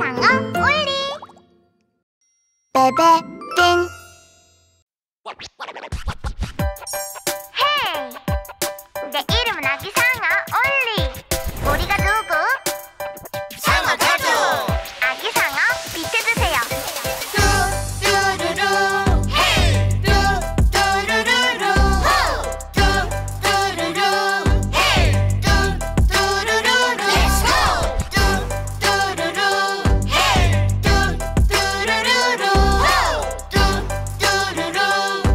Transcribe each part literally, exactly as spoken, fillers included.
아기상어 올리 베베 띵 헤이 hey! 내 이름은 아기상어 올리 우리가 누구? 상어 가족 아기상어 비켜주세요 뚜뚜루루 헤이 hey! 뚜뚜루루루 호! 뚜뚜루루 헤이 hey! 뚜뚜루루루 렛츠 고! 뚜뚜루루 헤이 hey! 뚜뚜루루루 호! 뚜뚜루루 헤이 hey!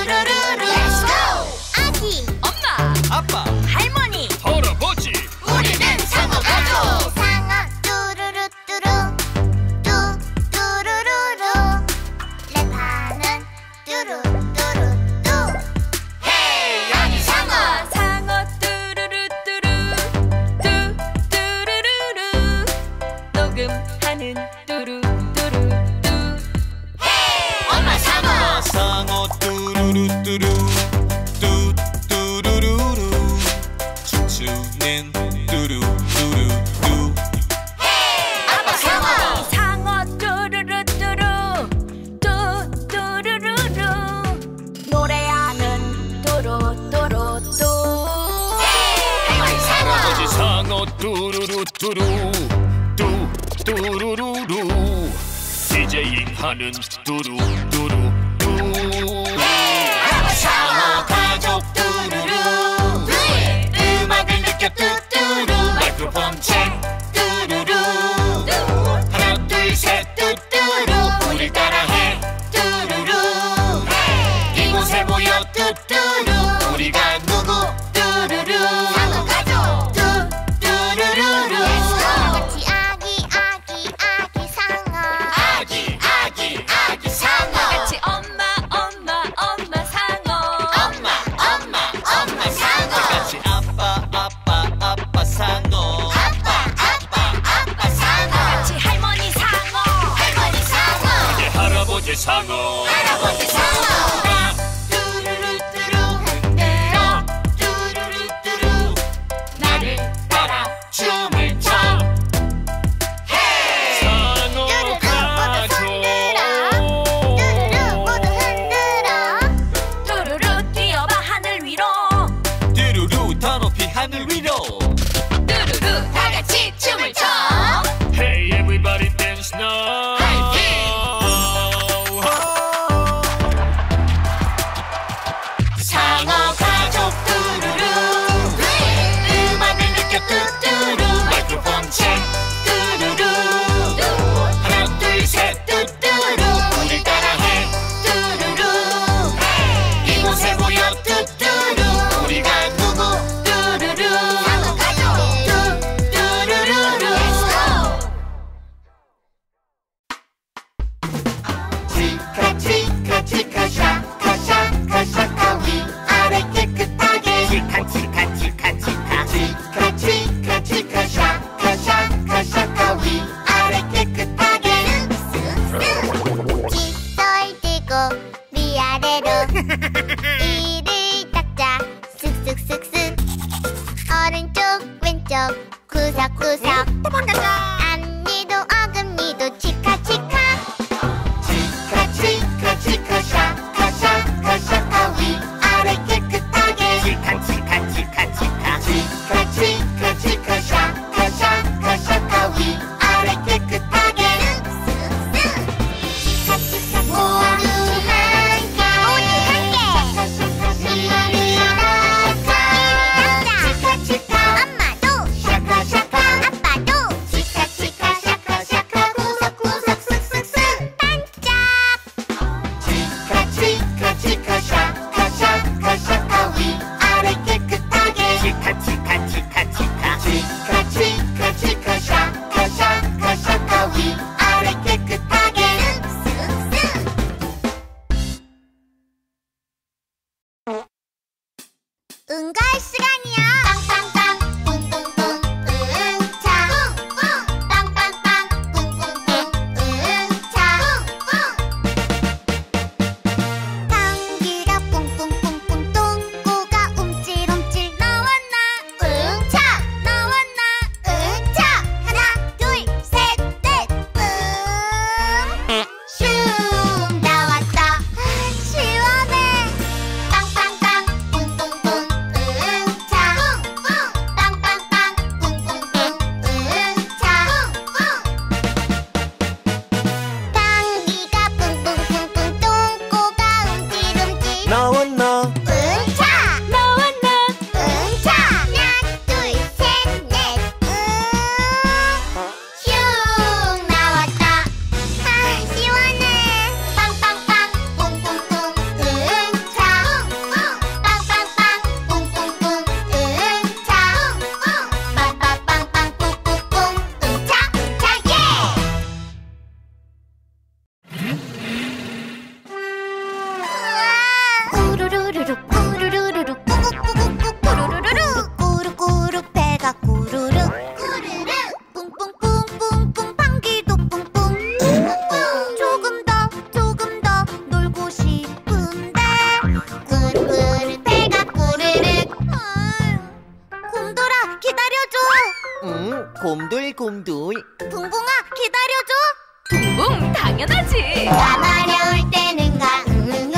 뚜뚜루루루 렛츠 고! 아기 엄마 아빠 할머니 할아버지 우리는 상어 가족 상어 뚜루루 뚜루 뚜 뚜루루루 레파는 뚜루 뚜루 뚜 헤이 아기상어 상어 뚜루루뚜루 뚜 뚜루루루 녹음하는 뚜루뚜루 뚜 헤이 엄마 상어 상어 뚜루루뚜루 뚜 뚜루루루 춤추는 뚜루뚜루 뚜 헤이 아빠 상어 상어 뚜루루뚜루 뚜 뚜루루루 노래하는 뚜루뚜루뚜 헤이 할머니 상어 할아버지 상어 뚜루루뚜루 뚜 뚜루루루 디제잉 하는 뚜루뚜루 뚜 할아버지 상어 가족 뚜루루 음악을 느껴 뚜뚜루 마이크로폰 책 뚜루루 하나 둘 셋 뚜뚜루 우릴 따라해 뚜루루 이곳에 모여 뚜뚜루 우리가 누구 뚜루루 상어 가족 뚜뚜루루루 아버지 아기 아기 아기 상어 아기 아기 아기 상어 같이 엄마 엄마 엄마 상어 엄마 엄마 엄마 상어 같이 아빠 아빠 아빠 상어 아빠 아빠 아빠 상어 같이 할머니 상어 할머니 상어 이제 할아버지 상어 할아버지 상어 뚜루루뚜루 흔들어 뚜루루뚜루 나를 따라 춤을 춰 헤이 상어 뚜루루 모두 흔들어 가족 뚜루루 모두 흔들어 뚜루루 뛰어봐 하늘 위로 뚜루루 더 높이 하늘 위로 뚜루루 다 같이 춤을 춰 Hey everybody dance now 상어 가족 뚜루루 음악을 느껴 뚜뚜루 마이크로폰 책 뚜루루 하나 둘 셋 뚜뚜루 우릴 따라해 뚜루루 이곳에 모여 뚜뚜루 우리가 누구 뚜루루 상어 가족 뚜뚜루루루 Let's go! 치카 치카 치카 샤카 샤카 샤카 위아래 깨끗하게 치카 치카 치카 치카 치카 치카 치카 샤카 샤카 샤카 위아래 깨끗하게 쓱쓱쓱 칫솔 들고 위아래로 이를 닦자 쓱쓱쓱쓱 오른쪽 왼쪽 구석구석 도망가자 앞니도 어금니도 치카 치카 치카 치카 치카 샤카 샤카 샤카 위아래 깨끗하게 치카 치카 치카 치카 치카 치카 치카 샤카 샤카 샤카 위아래 깨끗하게 쓱쓱쓱 치카 치카 모두 함께 모두 함께 이를 닦자 치카 치카 엄마도 샤카 샤카 아빠도 치카 곰돌곰돌. 붕붕아, 기다려줘. 붕붕, 당연하지. 까마려울 때는 가 응응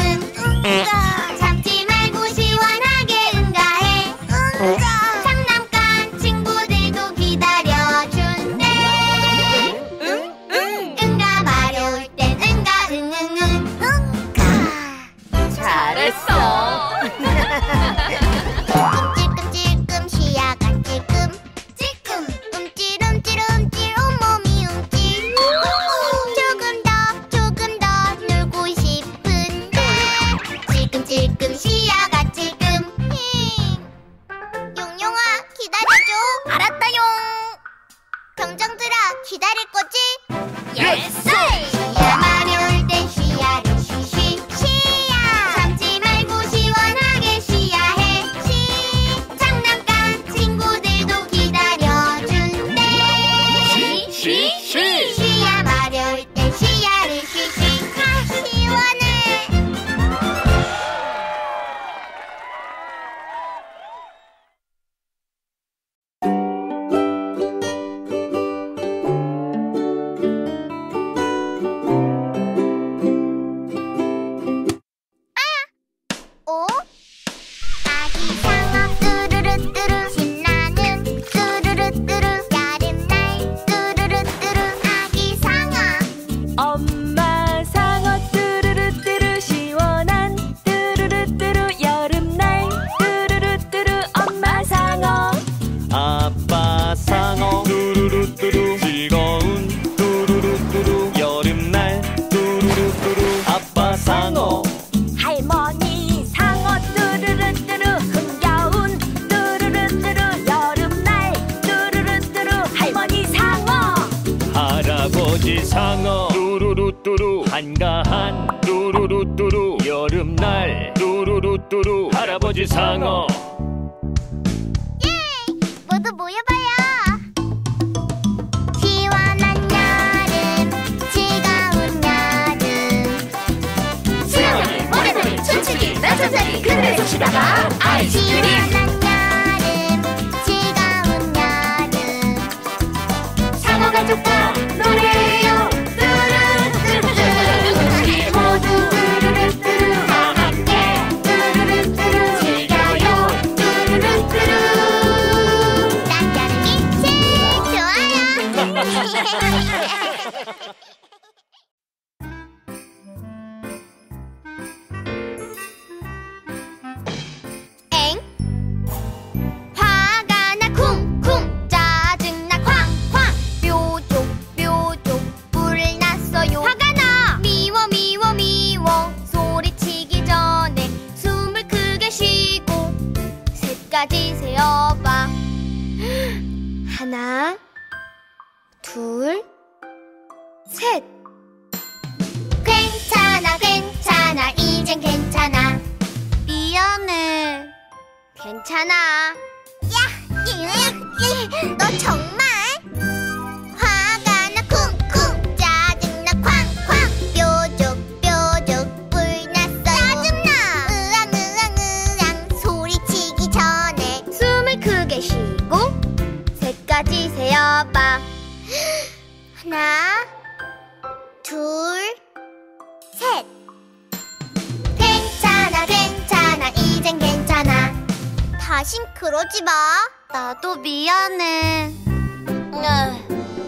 응가. 참지 말고 시원하게 응가해 응가. 장난감 친구들도 기다려준대. 응응 응가. 마려울 땐 응가 응응 응가. 잘했어. 찔끔찔끔 시야가 찔끔 찔끔. 움찔 움찔 움찔 온몸이 움찔. 조금 더 조금 더 놀고 싶은데. 찔끔찔끔 시야가 찔끔. 용용아, 기다려줘. 알았다용. 병정들아, 기다릴 거지? 예스! 시야 마려울 땐 시야를 쉬쉬 시야. 참지 말고 시원하게 시야해 시. 장난감 친구들도 기다려준대. 쉬쉬쉬. 시야 마려울 땐 시야를 쉬쉬. 아, 시원해. 어? 아기상어 뚜루루 뚜루. 신나는 뚜루루 뚜루. 여름날 뚜루루 뚜루. 아기상어. 엄마 상어 뚜루루 뚜루. 시원한 뚜루루 뚜루. 여름날 뚜루루 뚜루. 엄마 상어. 아빠 상어 뚜루루 뚜루. 즐거운 뚜루루 뚜루. 여름날 뚜루루 뚜루. 아빠 상어. 할머니 상어 뚜루루뚜루. 흥겨운 뚜루루뚜루. 여름날 뚜루루뚜루. 할머니 상어. 할아버지 상어 뚜루루뚜루. 한가한 뚜루루뚜루. 여름날 뚜루루뚜루. 할아버지 상어. 예! 모두 모여봐요. 시원한 여름, 즐거운 여름. 수영하기, 모래놀이, 춤추기, 난천사기, 그늘에서 쉬다가 아이스크림. 시원한 여름, 즐거운 여름. 상어 가족과 노래해요. 뚜루뚜루. 우리 모두 뚜루루뚜루. 다 함께 뚜루루뚜루. 즐겨요 뚜루루뚜루. 난 여름이 제일 좋아요. 엥? 화가 나 쿵쿵. 짜증나 쾅쾅. 뾰족 뾰족 불났어요. 화가 나. 미워 미워 미워. 소리치기 전에 숨을 크게 쉬고 셋까지 세어봐. 하나 둘셋. 괜찮아 괜찮아. 이젠 괜찮아. 미안해. 괜찮아. 야, 너 정말 화가 나 쿵쿵. 짜증나 쾅쾅. 뾰족 뾰족 불났어요. 짜증나. 으앙 으앙 으앙. 소리치기 전에 숨을 크게 쉬고 셋까지 세어봐. 하나 둘 셋. 괜찮아 괜찮아. 이젠 괜찮아. 다신 그러지 마. 나도 미안해.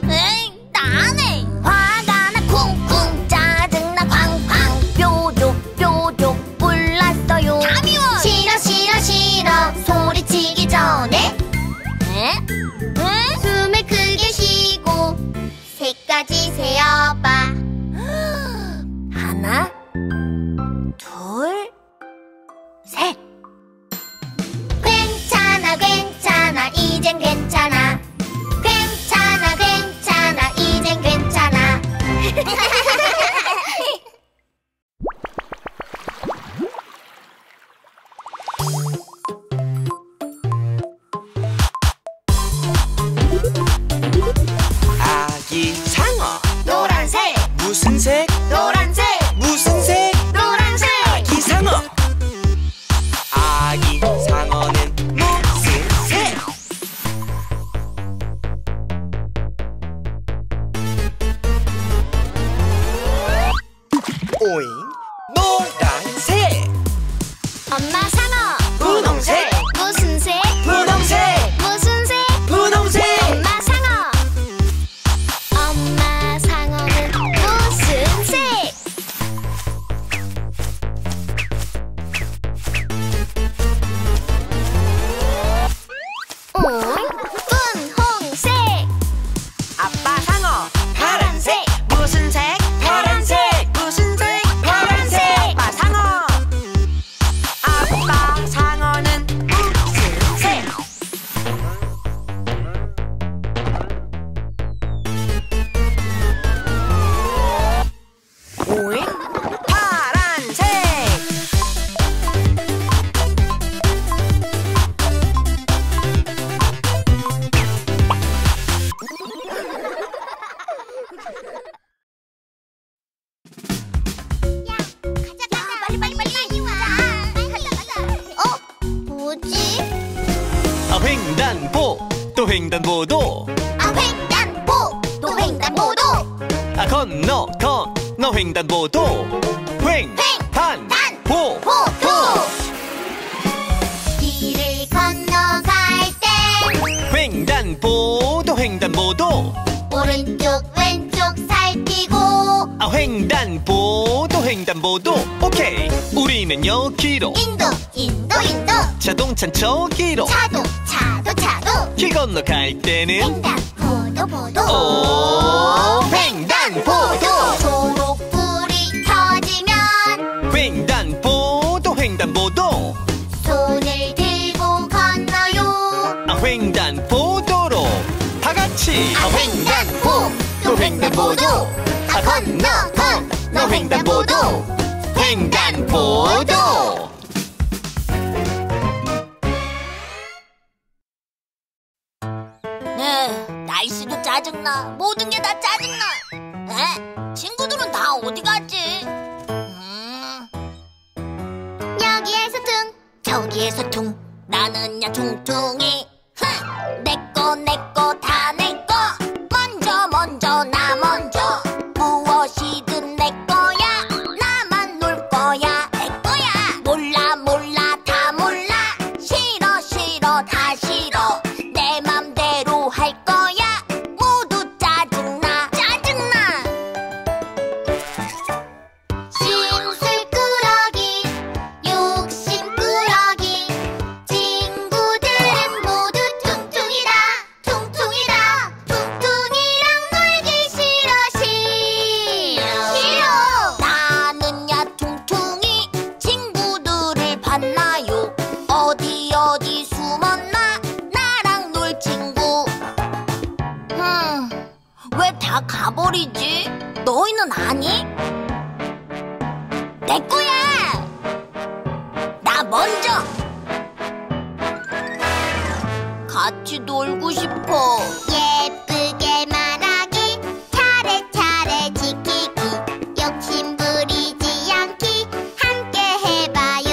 에잉, 나네. 화가 나 쿵쿵. 짜증나 쾅쾅. 뾰족 뾰족 불났어요. 다 미워. 싫어 싫어 싫어. 소리치기 전에 에? 응? 숨을 크게 쉬고 세까지 세어봐. 하나 둘 셋. 괜찮아 괜찮아. 이젠 괜찮아. 오잉 노란색. 엄마 상어 분홍색. 무슨 색? 분홍색. 무슨 색? 분홍색. 엄마 상어. 엄마 상어는 무슨 색? 오, 분홍색. 아빠 상어 파란색. 무슨 색? 파란색. 무슨 색? 파란색. 아빠 상어. 아빠 상어는 무슨 색? 오잉 파란색. 빨리 빨리 빨리 빨리 와. 어? 뭐지? 아, 횡단보 또 횡단보도. 아, 횡단보 또 횡단보도. 아, 건너 건너 횡단보도. 횡단보 보도. 길을 건너갈 땐 횡단보 또 횡단보도. 오른쪽 왼쪽 살피고. 아, 횡단보 또 횡단보도. 오케이, 우리는 여기로 인도 인도 인도. 자동차 저기로. 차도 차도 차도. 길 건너갈 때는 횡단보도 보도. 오, 횡단보도. 초록불이 켜지면 횡단보 또 횡단보도. 손을 들고 건너요. 아, 횡단보도로 다 같이. 아, 횡단보 또 횡단보도. 아, 건너 건너 횡단보도. 횡단보도. 네, 날씨도 짜증나. 모든 게 다 짜증나. 에? 친구들은 다 어디 갔지? 음, 여기에서 퉁 저기에서 퉁. 나는야 퉁퉁이. 흥! 내꺼 내꺼 다 내꺼. 먼저 먼저 나 먼저. 무엇이든 내 거야. 나만 놀 거야. 내 거야. 몰라 몰라 다 몰라. 싫어 싫어 다 싫어. 내 맘대로 할 거야. 모두 짜증나 짜증나. 심술꾸러기 욕심꾸러기. 친구들은 모두 퉁퉁이다 퉁퉁이다. 퉁퉁이랑 놀기 싫어 싫어 싫어. 나는야 퉁퉁이. 친구들을 봤나요? 어디 어디 숨었나? 나랑 놀 친구. 흠, 왜 다 가버리지? 너희는 아니? 내 거야! 나 먼저! 같이 놀고 싶어. 예쁘게 말하기 차례차례 지키기 욕심부리지 않기 함께 해봐요.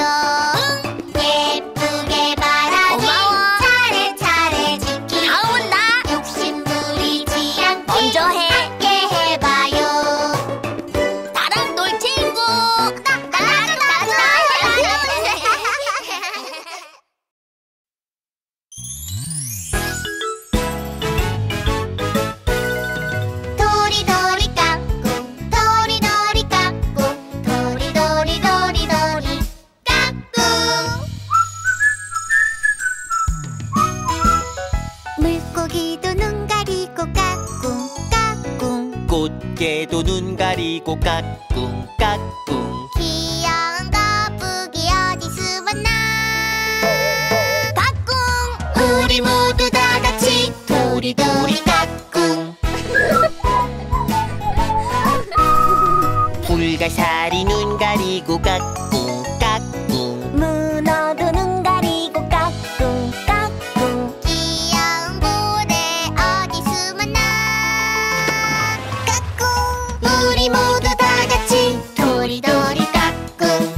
예쁘게 말하기 고마워. 차례차례 지키기 다 온다. 욕심부리지 않기 먼저 해. 함께 해봐요. 나랑 놀 친구. 도리도리 깍꿍 도리도리 깍꿍 도리도리 도리도리 깍꿍. 물고기도 눈 가리고 깍꿍 깍꿍. 꽃게도 눈 가리고 깍꿍 깍꿍. 귀여운 거북이 어디 숨었나 깍꿍. 우리 모두 다 같이 도리도리 깍꿍. 불가사리 눈 가리고 깍꿍 깍꿍. 문어도 눈 가리고 깍꿍 깍꿍. 귀여운 고래 어디 숨었나 깍꿍. 우리 모두 다 같이 도리도리 깍꿍.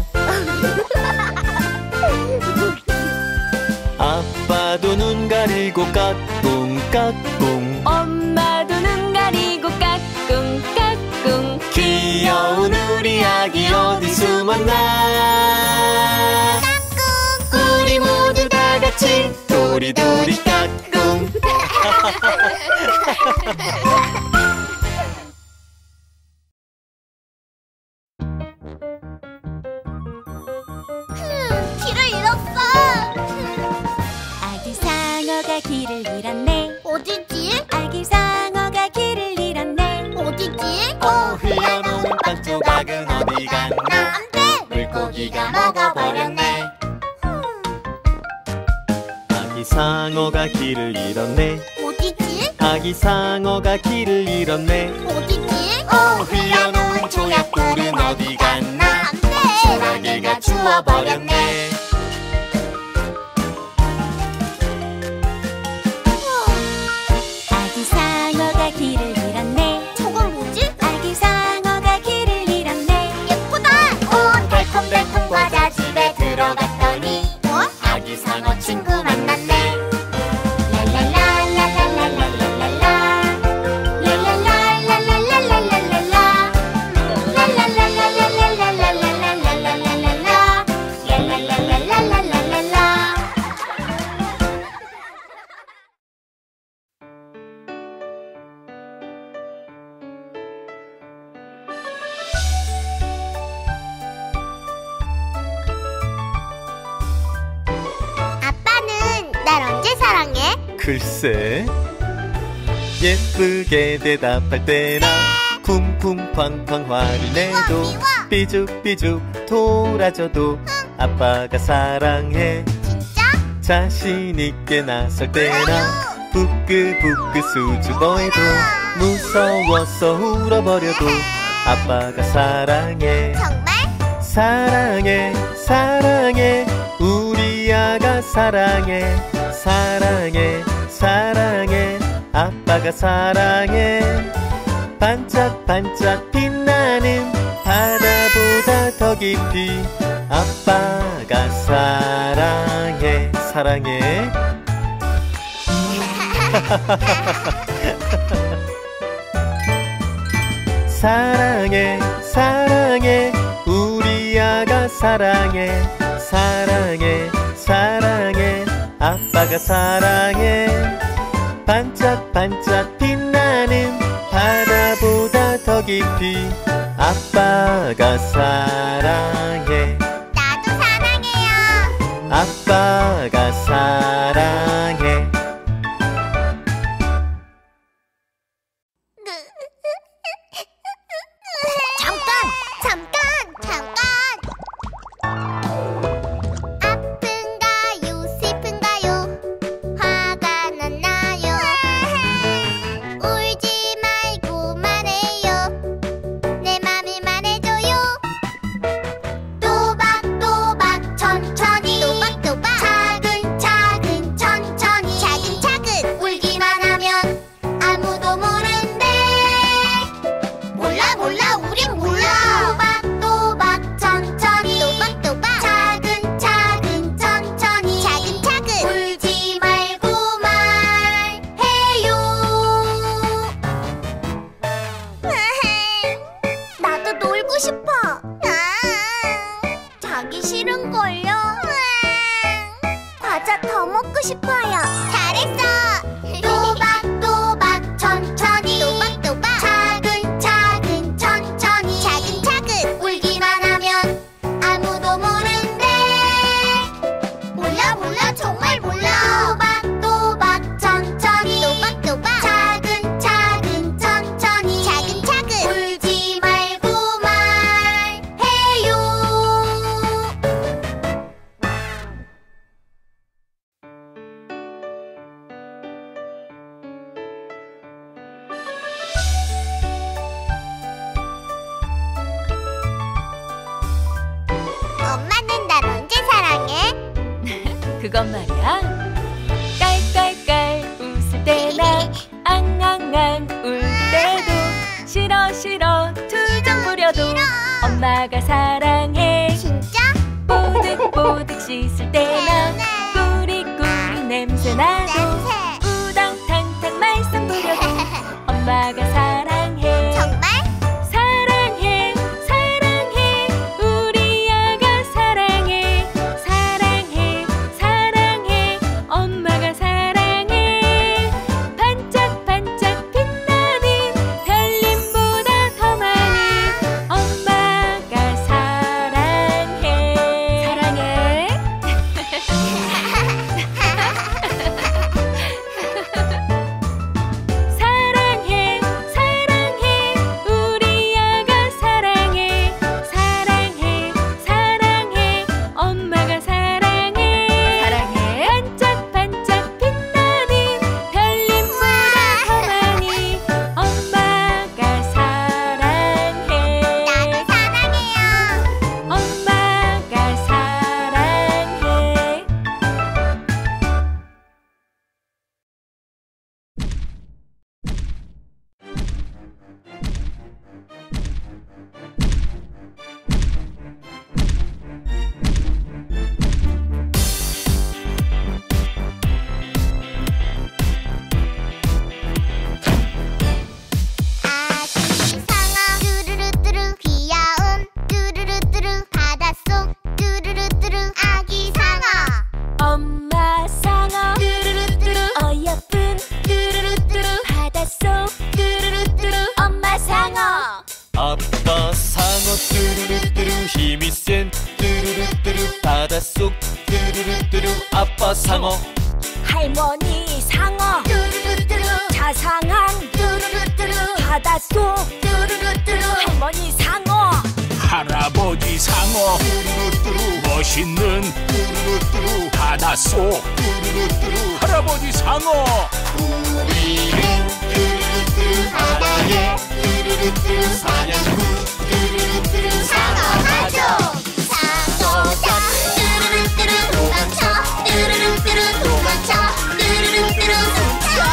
아빠도 눈 가리고 깍꿍 깍꿍. 엄마도 눈 가리고 깍꿍 깍꿍. 귀여운 우리 아기 도리도리 까꿍. 흠, 길을 잃었어. 아기상어가 길을 잃었네. 어디지? 아기상어가 길을 잃었네. 어디지? 오, 흘러놓은 빵 조각은 어디 갔나? 안 돼! 물고기가 먹어버렸네. 아기상어가 길을 잃었네. 어디지? 아기상어가 길을 잃었네. 어디지? 오, 흘려놓은 조약돌은 어디 갔나? 안 돼! 소라게가 주워버렸네. 아기상어가 길을 잃었네. 저건 뭐지? 아기상어가 길을 잃었네. 예쁘다! 오, 달콤달콤 과자 집에 들어갔더니 뭐? 아기상어 친구 만났네. 글쎄, 예쁘게 대답할 때나 쿵쿵쾅쾅 화를 내도 미워, 미워. 삐죽삐죽 돌아줘도 응. 아빠가 사랑해. 진짜? 자신 있게 나설 때나 부끄부끄 수줍어해도 무서워서 울어버려도 아빠가 사랑해. 정말? 사랑해 사랑해 우리 아가 사랑해. 사랑해 사랑해 아빠가 사랑해. 반짝반짝 빛나는 바다보다 더 깊이 아빠가 사랑해 사랑해. 사랑해 사랑해 우리 아가 사랑해. 사랑해 사랑해 아빠가 사랑해. 반짝반짝 빛나는 바다보다 더 깊이 아빠가 사랑해. 나도 사랑해요. 아빠가 사랑해. 잠깐! 잠깐! 잠깐! 그건 말이야. 깔깔깔 웃을 때나 앙앙앙 울 때도 싫어 싫어 투정 부려도 엄마가 사랑해. 진짜? 뽀득뽀득 씻을 때나 꾸리꾸리 냄새 나도 우당탕탕 말썽 부려도 엄마가 사랑해. 정말? 엄마가 아빠 상어 뚜루루뚜루 힘이 센 뚜루루뚜루 바닷속 뚜루루뚜루 아빠 상어. 할머니 상어 뚜루루뚜루 자상한 뚜루루뚜루 바닷속 뚜루루뚜루 할머니 상어. 할아버지 상어 뚜루루뚜루 멋있는 뚜루루뚜루 바닷속 뚜루루뚜루 할아버지 상어. 우리는 뚜루루뚜루 바다에 뚜루루뚜루 사냥 후 뚜루루뚜루 상어하죠. 상어다 뚜루루뚜루 도망쳐 뚜루루뚜루 도망쳐 뚜루루뚜루 훔쳐.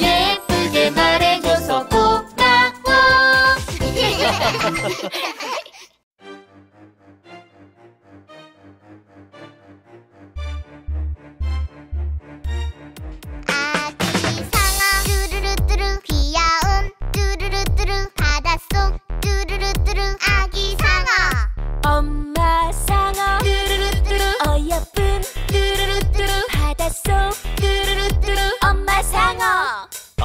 예쁘게 말해줘서 고마워.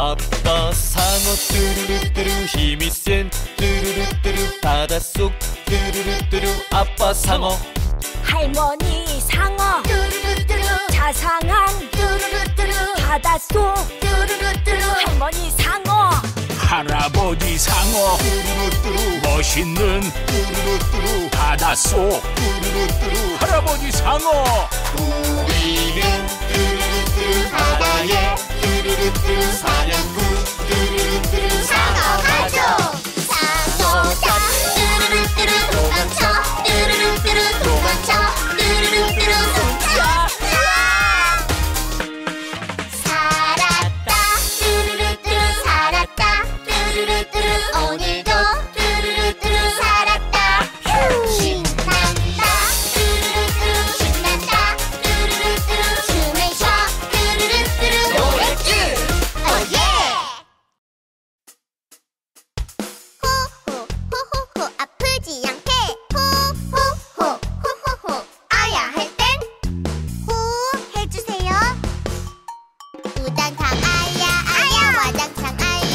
아빠 상어 뚜루루뚜루 힘이 센 뚜루루뚜루 바닷속 뚜루루뚜루 아빠 상어. 할머니 상어 뚜루루뚜루 자상한 뚜루루뚜루 바닷속 뚜루루뚜루 할머니 상어. 할아버지 상어 뚜루루뚜루 멋있는 뚜루루뚜루 바닷속 뚜루루뚜루 할아버지 상어. 우리는 뚜루루뚜루 바다에 뚜루루뚜루 사냥꾼 뚜루루뚜루 상어 가족. 상어 다 뚜루루뚜루 도망쳐 뚜루루뚜루 도망쳐 뚜루루뚜루 훔쳐. 오늘도 뚜루루뚜루 살았다. 신난다 뚜루루뚜루 신난다 뚜루루뚜루 춤을 춰 뚜루루뚜루 노래길. 오예 호호 호호호 아프지 않게 호호호 호호호 아야 할 땐 호 해주세요. 우당탕 아야 아야 와당탕 아야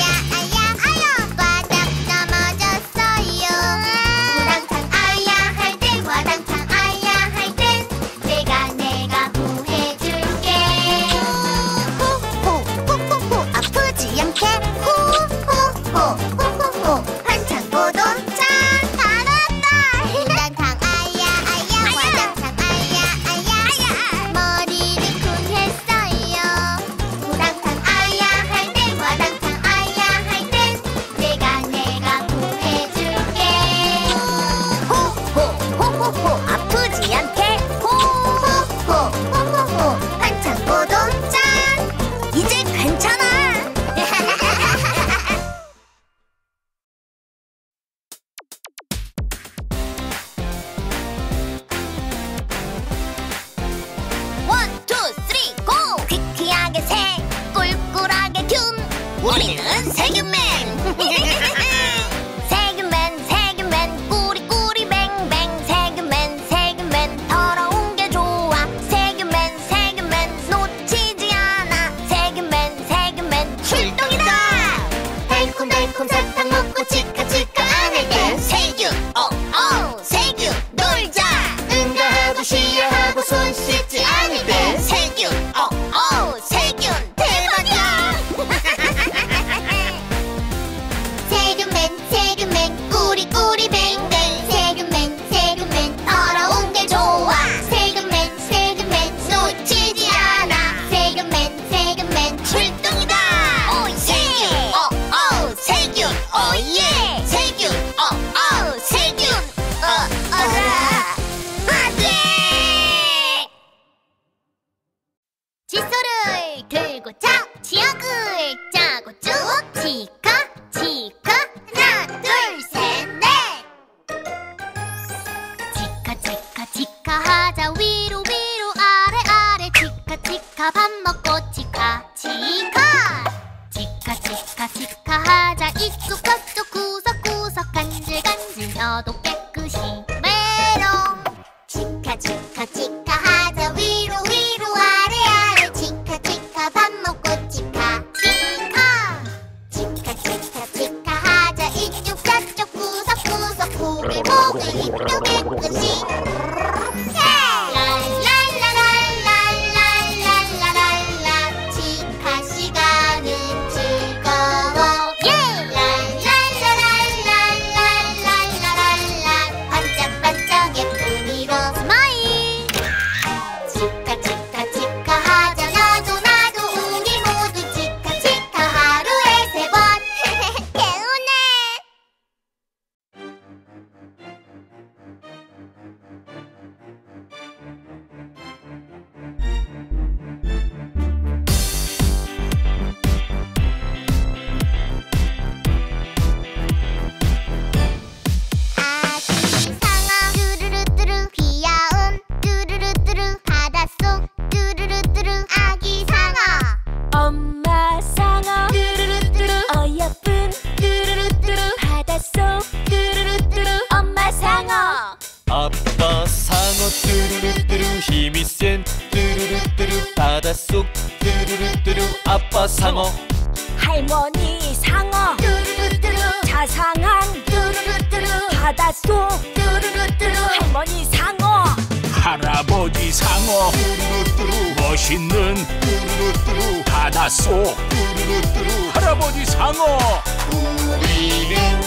할머니 상어 뚜루루뚜루 자상한 뚜루루뚜루 바닷속 뚜루루뚜루 할머니 상어 할아버지 상어 뚜루루뚜루 멋있는 뚜루루뚜루 바닷속 뚜루루뚜루 할아버지 상어 우리는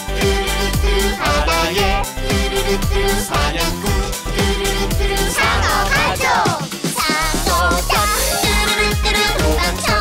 뚜루루뚜루 바다에 뚜루루뚜루 사냥꾼 뚜루루뚜루 상어 가족 사냥꾼 뚜루루뚜루 상어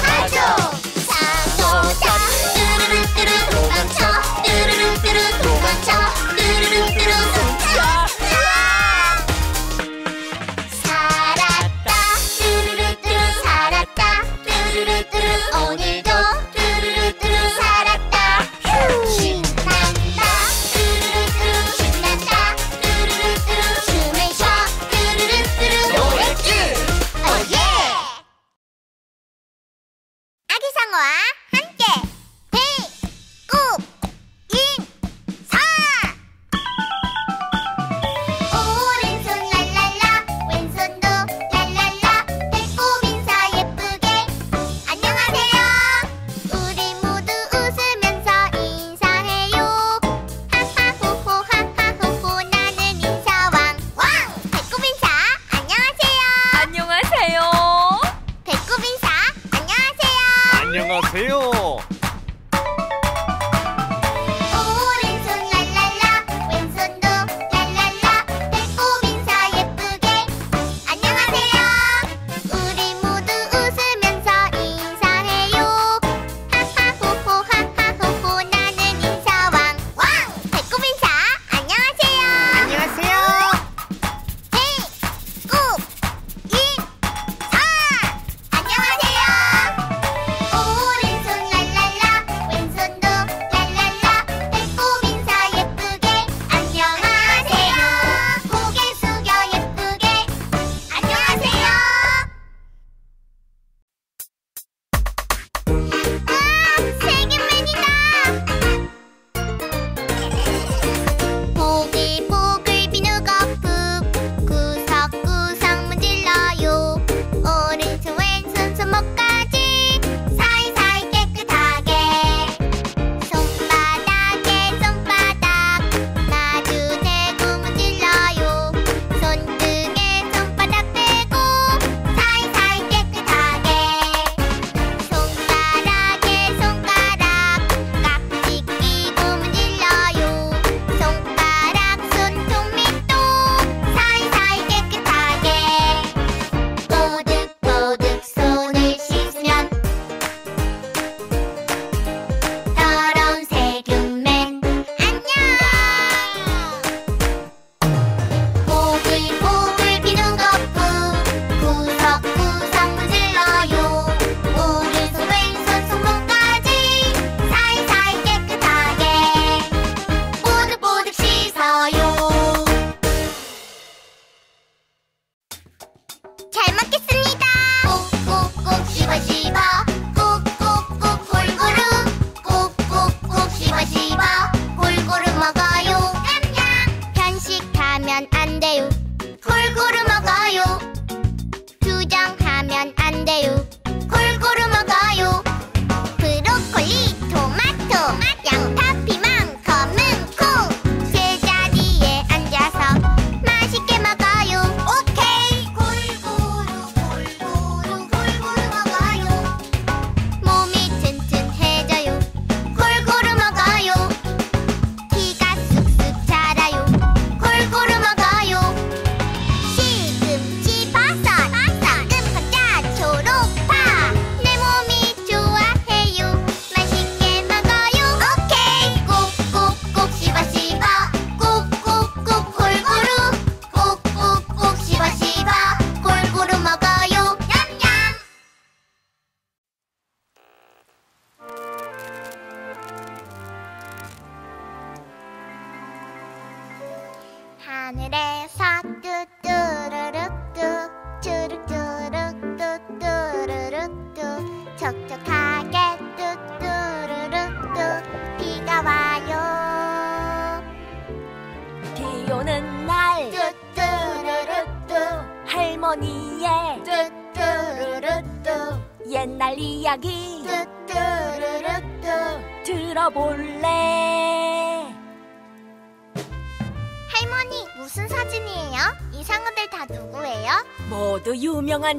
가족 상어다 뚜루루뚜루 안녕하세요.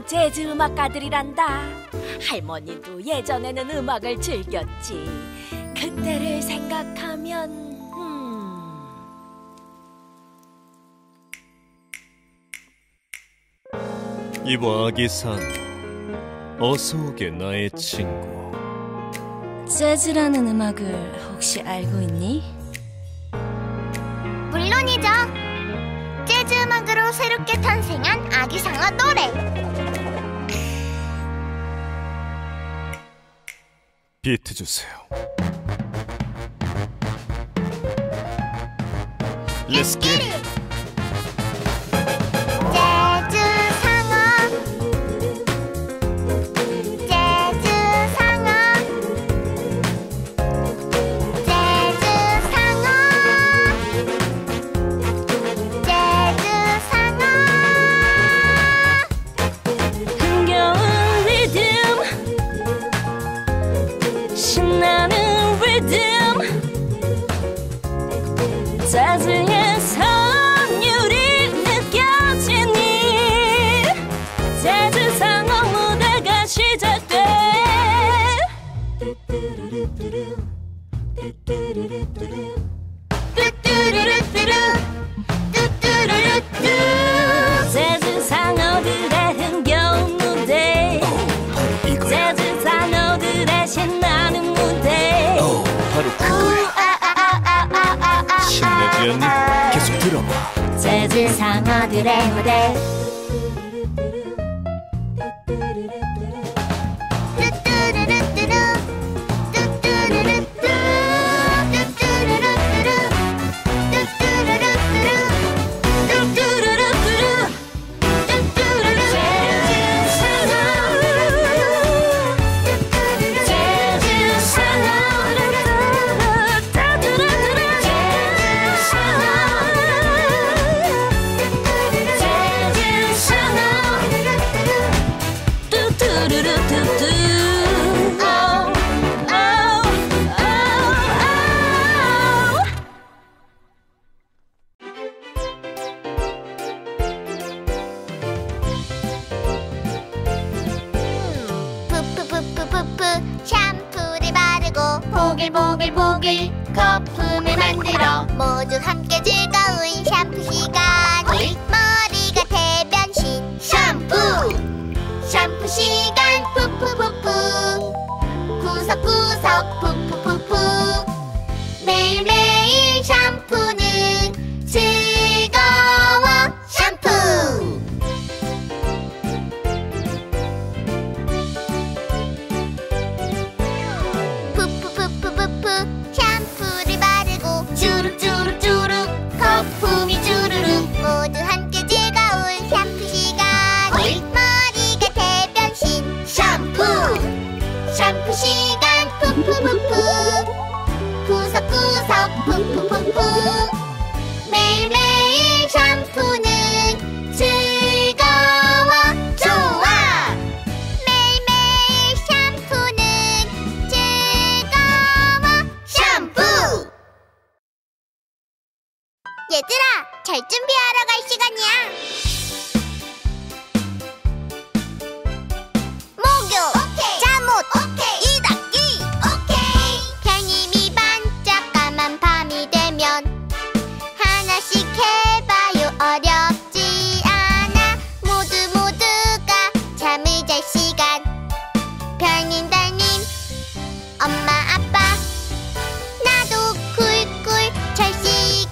재즈 음악가들이란다. 할머니도 예전에는 음악을 즐겼지. 그때를 생각하면 음... 이봐 아기상어, 어서 오게 나의 친구. 재즈라는 음악을 혹시 알고 있니? 물론이죠. 재즈 음악으로 새롭게 탄생한 아기상어 노래. 비트 주세요. Let's get it! 신나는 리듬 재즈의 사 오늘의 무대 샴푸를 바르고 보글보글보글 거품을 만들어 모두 함께 즐거운 샴푸 시간. 머리가 대변신 샴푸 샴푸 시간. 푸푸푸푸 구석구석 푸푸푸푸 매일매일 샴푸는 즐거워. 샴푸 모두 함께 즐거운 샴푸 시간. 머리가 대변신 샴푸 샴푸 시간. 푸푸푸푸 구석구석 푸푸푸푸 매일매일 샴푸는 즐거워. 좋아. 매일매일 샴푸는 즐거워. 샴푸. 얘들아, 잘 준비하러 갈 시간이야. 목요 오케이. 잠옷 오케이. 이닦기 오케이. 별님이 반짝 까만 밤이 되면 하나씩 해봐요. 어렵지 않아. 모두 모두가 잠을 잘 시간. 별님 달님 엄마 아빠 나도 꿀꿀 잘 시간.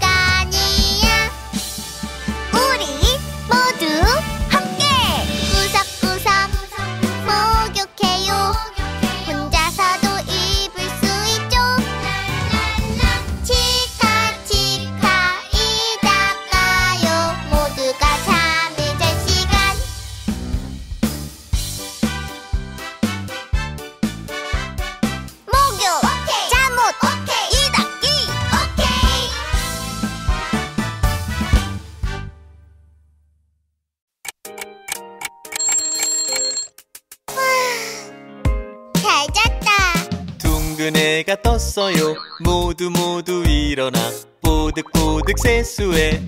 둥근애가 떴어요. 모두 모두 일어나 보득보득 세수해.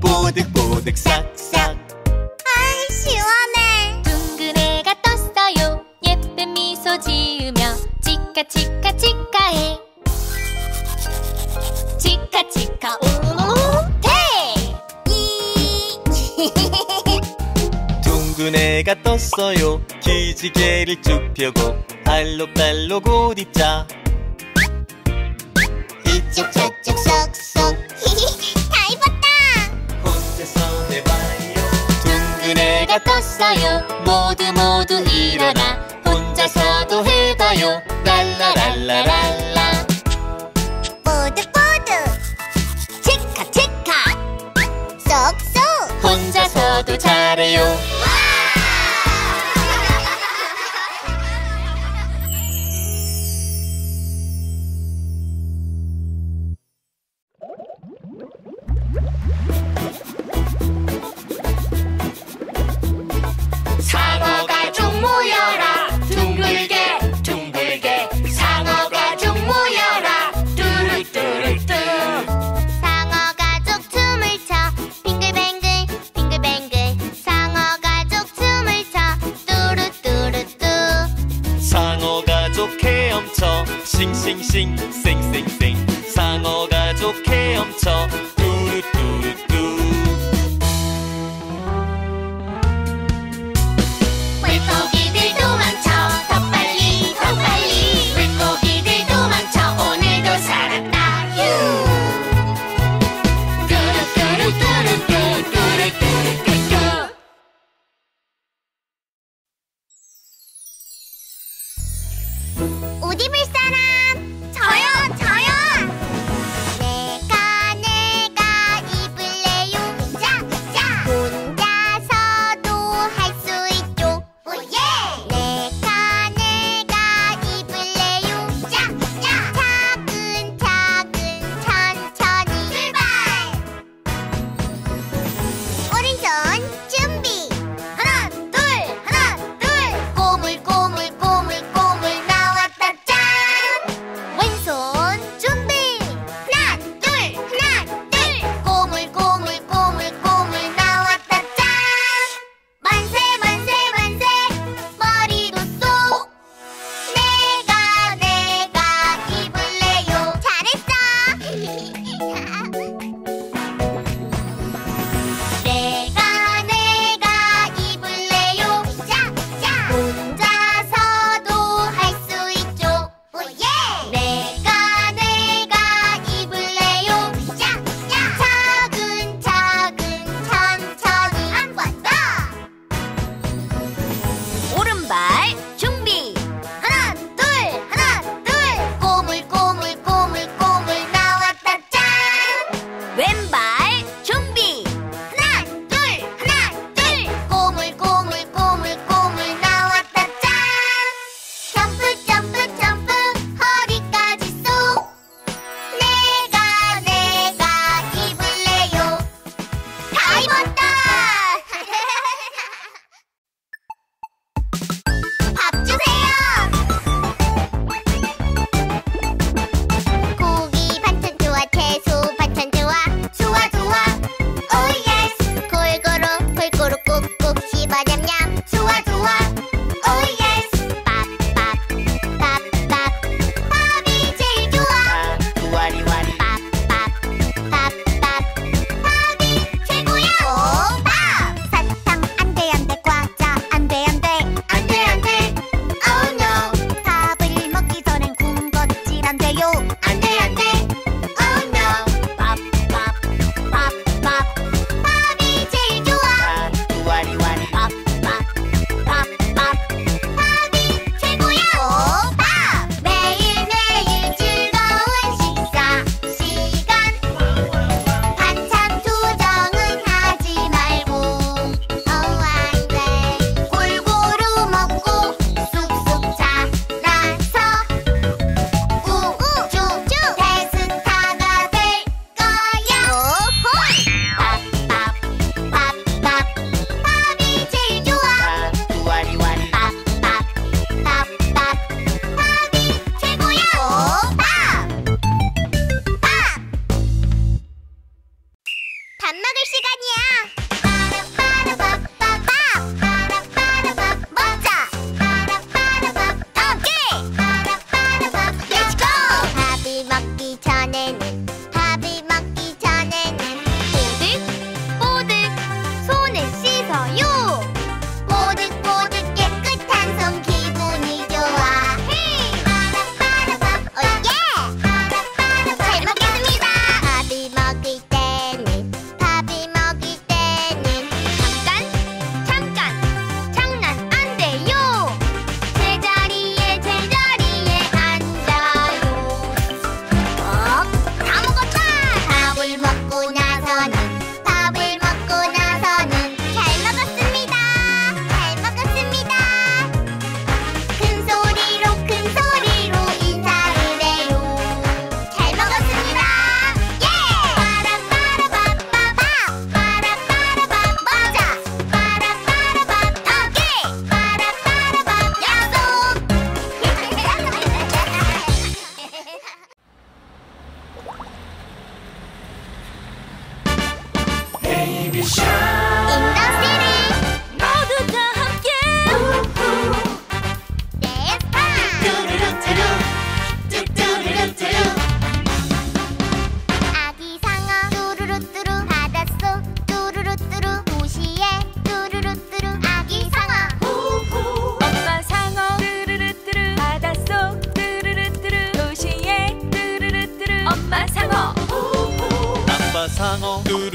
보득보득 싹싹. 아이 시원해. 둥근애가 떴어요. 예쁜 미소 지으며 치카치카 치카해. 치카치카 오테. 둥근애가 떴어요. 기지개를 쭉 펴고 알록달록 옷 입자. 이쪽 저쪽 쏙쏙. 다 입었다. 혼자서 해봐요. 둥근애가 떴어요. 모두 모두 일어나 혼자서도 해봐요. 랄라랄라랄라. 뽀득뽀득 치카치카 쏙쏙. 혼자서도 잘해요. 상어가 좀 모여라. 둥글게 둥글게 상어가 좀 모여라. 뚜루뚜루뚜. 상어 가족 춤을 춰. 빙글뱅글 빙글뱅글 상어 가족 춤을 춰. 뚜루뚜루뚜. 상어 가족 헤엄쳐. 싱싱싱 쌩쌩쌩. 상어 가족 헤엄쳐. Do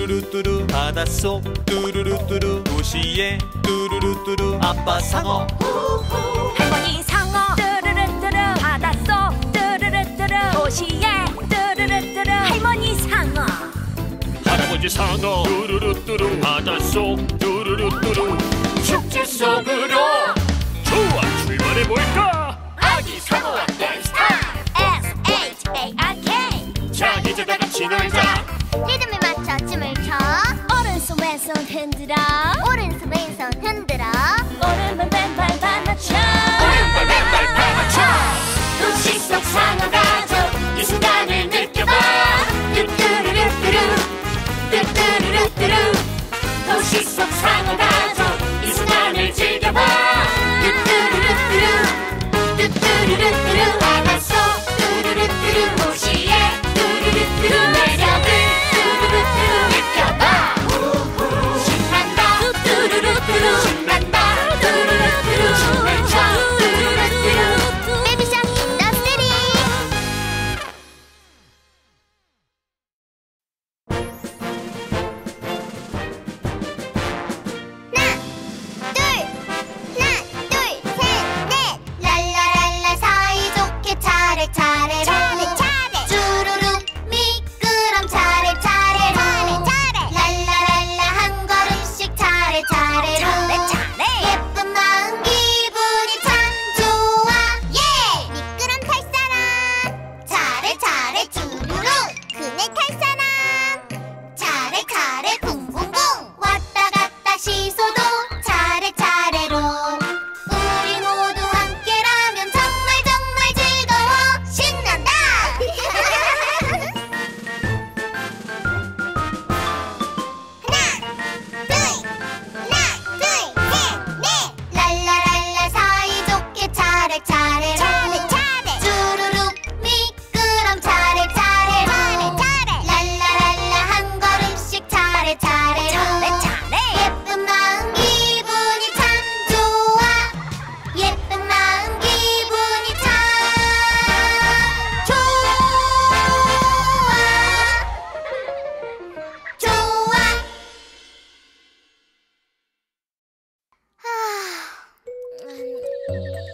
뚜루루뚜루 바닷속 뚜루루뚜루 도시에 뚜루루뚜루 아빠 상어 할머니 상어 뚜루루뚜루 바닷속 뚜루루뚜루 도시에 뚜루루뚜루 할머니 상어 할아버지 상어 뚜루루뚜루 바닷속 뚜루루뚜루 축제 속으로 좋아 출발해볼까 아기상어와 댄스 타임 에스 에이치 에이 알 케이 자 이제 다 같이 놀자 리듬에 맞춰 춤을 춰 오른손 왼손 흔들어 오른손 왼손 흔들어 오른발 왼발 발맞춰 오른발 왼발 발맞춰 도시 속 상어 가족 이 순간을 느껴봐 뚜뚜루루뚜루 뚜뚜루루뚜루 도시 속 상어 가족 이 순간을 즐겨봐 뚜뚜루루뚜루 뚜뚜루루뚜루 바닷속 뚜루루뚜루 도시에 뚜루루뚜루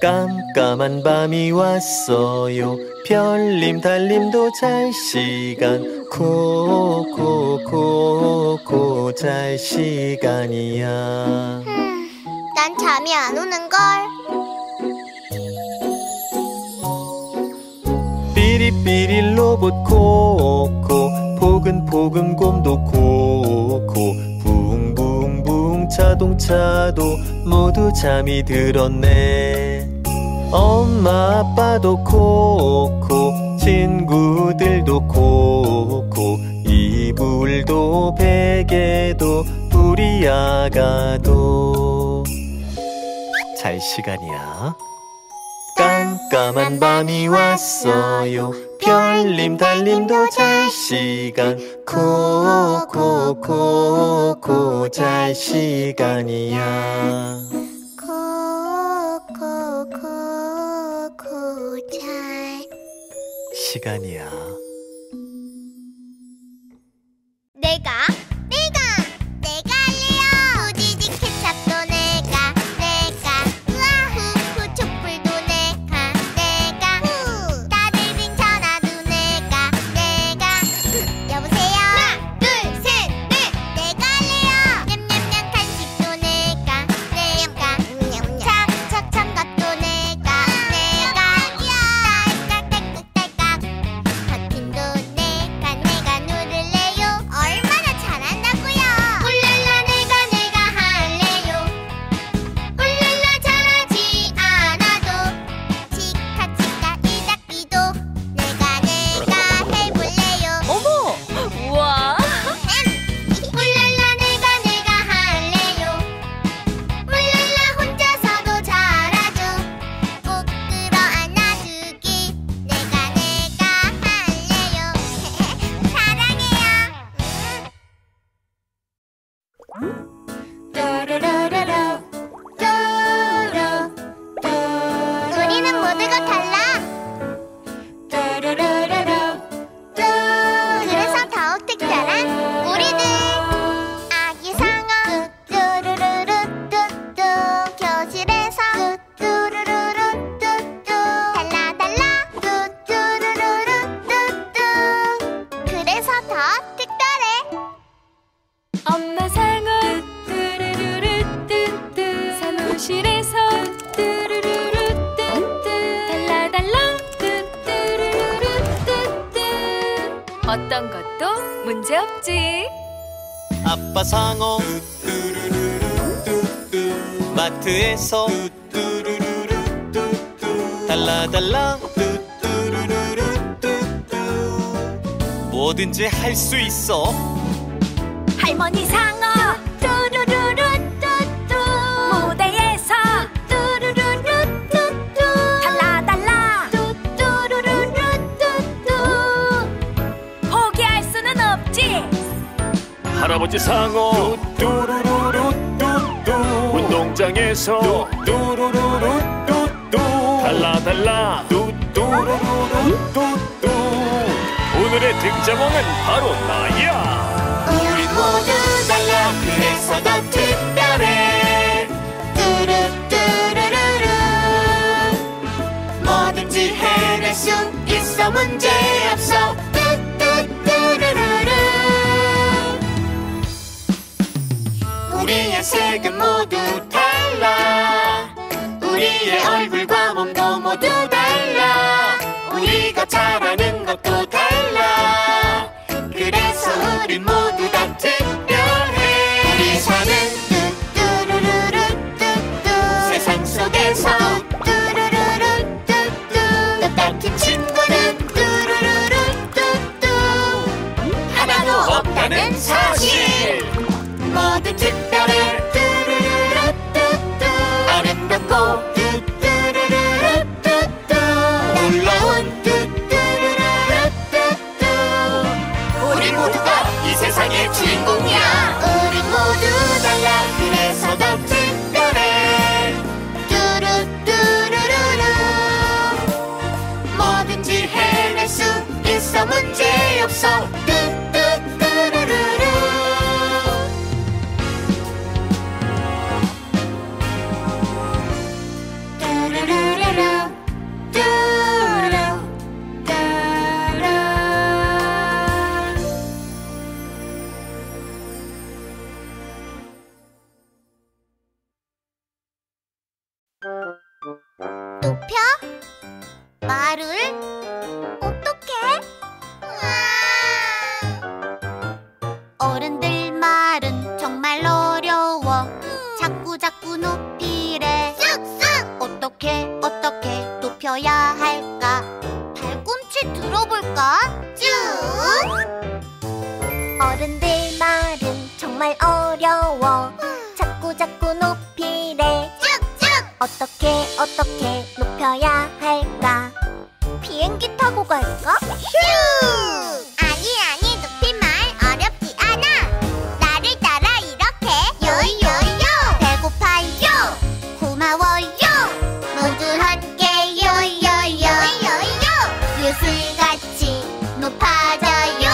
깜깜한 밤이 왔어요. 별림 달림도 잘 시간. 코코코코 잘 시간이야. 음, 난 잠이 안 오는걸. 삐리삐리 로봇 코코 포근포근 곰도 코코 자동차도 모두 잠이 들었네. 엄마 아빠도 코코 친구들도 코코 이불도 베개도 우리 아가도 잘 시간이야. 깜깜한 밤이 왔어요. 별림 달림도 잘 시간. 코코코코 잘 시간이야. 코코코코 잘 시간이야. 내가 내가 내가 할래요. 우지지 케찹도 내가 내가 우아후 촛불도 내가 내가 후 다들 빙 전화도 내가 내가 여보세요 하나 둘 셋 넷 내가 할래요. 냠냠냠 간식도 내가 내가 착착 찬것도 내가 내가 딸깍딸깍딸깍 버튼도 내가 내가 누를래요. 얼마나 잘한다고요. 훌랄라 내가 내가 할래요. 훌랄라 잘하지 않아도 치카치카 이닥비도 내가 내가 해볼래요. 어머! 우와! 훌랄라 내가 내가 할래요. 훌랄라 혼자서도 잘하죠. 꼭 끌어 안아주기 내가 내가 할래요. 사랑해요. 또로로로로 또로 또로 우리는 모두가 달라. 또로로로로 또로 그래서 더욱 특별한 우리들. 어떤 것도 문제없지. 아빠 상어 마트에서 달라달라 뭐든지 할 수 있어. 할머니 상어 뚜루루루뚜뚜 무대에서 뚜루루루뚜뚜 달라달라 뚜뚜루루뚜뚜 포기할 수는 없지. 할아버지 상어 뚜루루루뚜뚜 운동장에서 뚜루루루뚜뚜 달라달라 뚜뚜루루뚜뚜. 오늘의 등장왕은 바로 나야. 우리 모두 달라 그래서 더 특별해. 뚜루뚜루루루 뭐든지 해낼 수 있어 문제없어. 뚜뚜뚜루루루 우리의 색은 모두 달라. 우리의 얼굴과 몸도 모두 달라. 우리가 잘하는 것도 달라. 그래서 우린 모두 다 특별해. 우리 사는 뚜뚜루루루뚜뚜 세상 속에서 뚜뚜루루루뚜뚜 똑같은 친구는 뚜루루루뚜뚜 하나도 없다는 사실. 모두 특별해. 뚜루루루뚜뚜 아름답고 세상의 주인공이야. 우리 모두 달라 그래서 더 특별해. 뚜루뚜루루루 뭐든지 해낼 수 있어 문제없어. 뚜뚜뚜루루루 뚜루루루 높여? 말을? 어떡해? 어른들 말은 정말 어려워. 음. 자꾸자꾸 높이래. 쑥쑥! 어떻게 어떻게 높여야 할까? 발꿈치 들어볼까? 쭉! 어른들 말은 정말 어려워. 음. 자꾸자꾸 높이래. 어떻게 어떻게 높여야 할까? 비행기 타고 갈까? 휴! 아니 아니 높임말 어렵지 않아. 나를 따라 이렇게 요요요. 배고파요. 고마워요. 모두 함께 요요요 요요요. 요술같이 높아져요.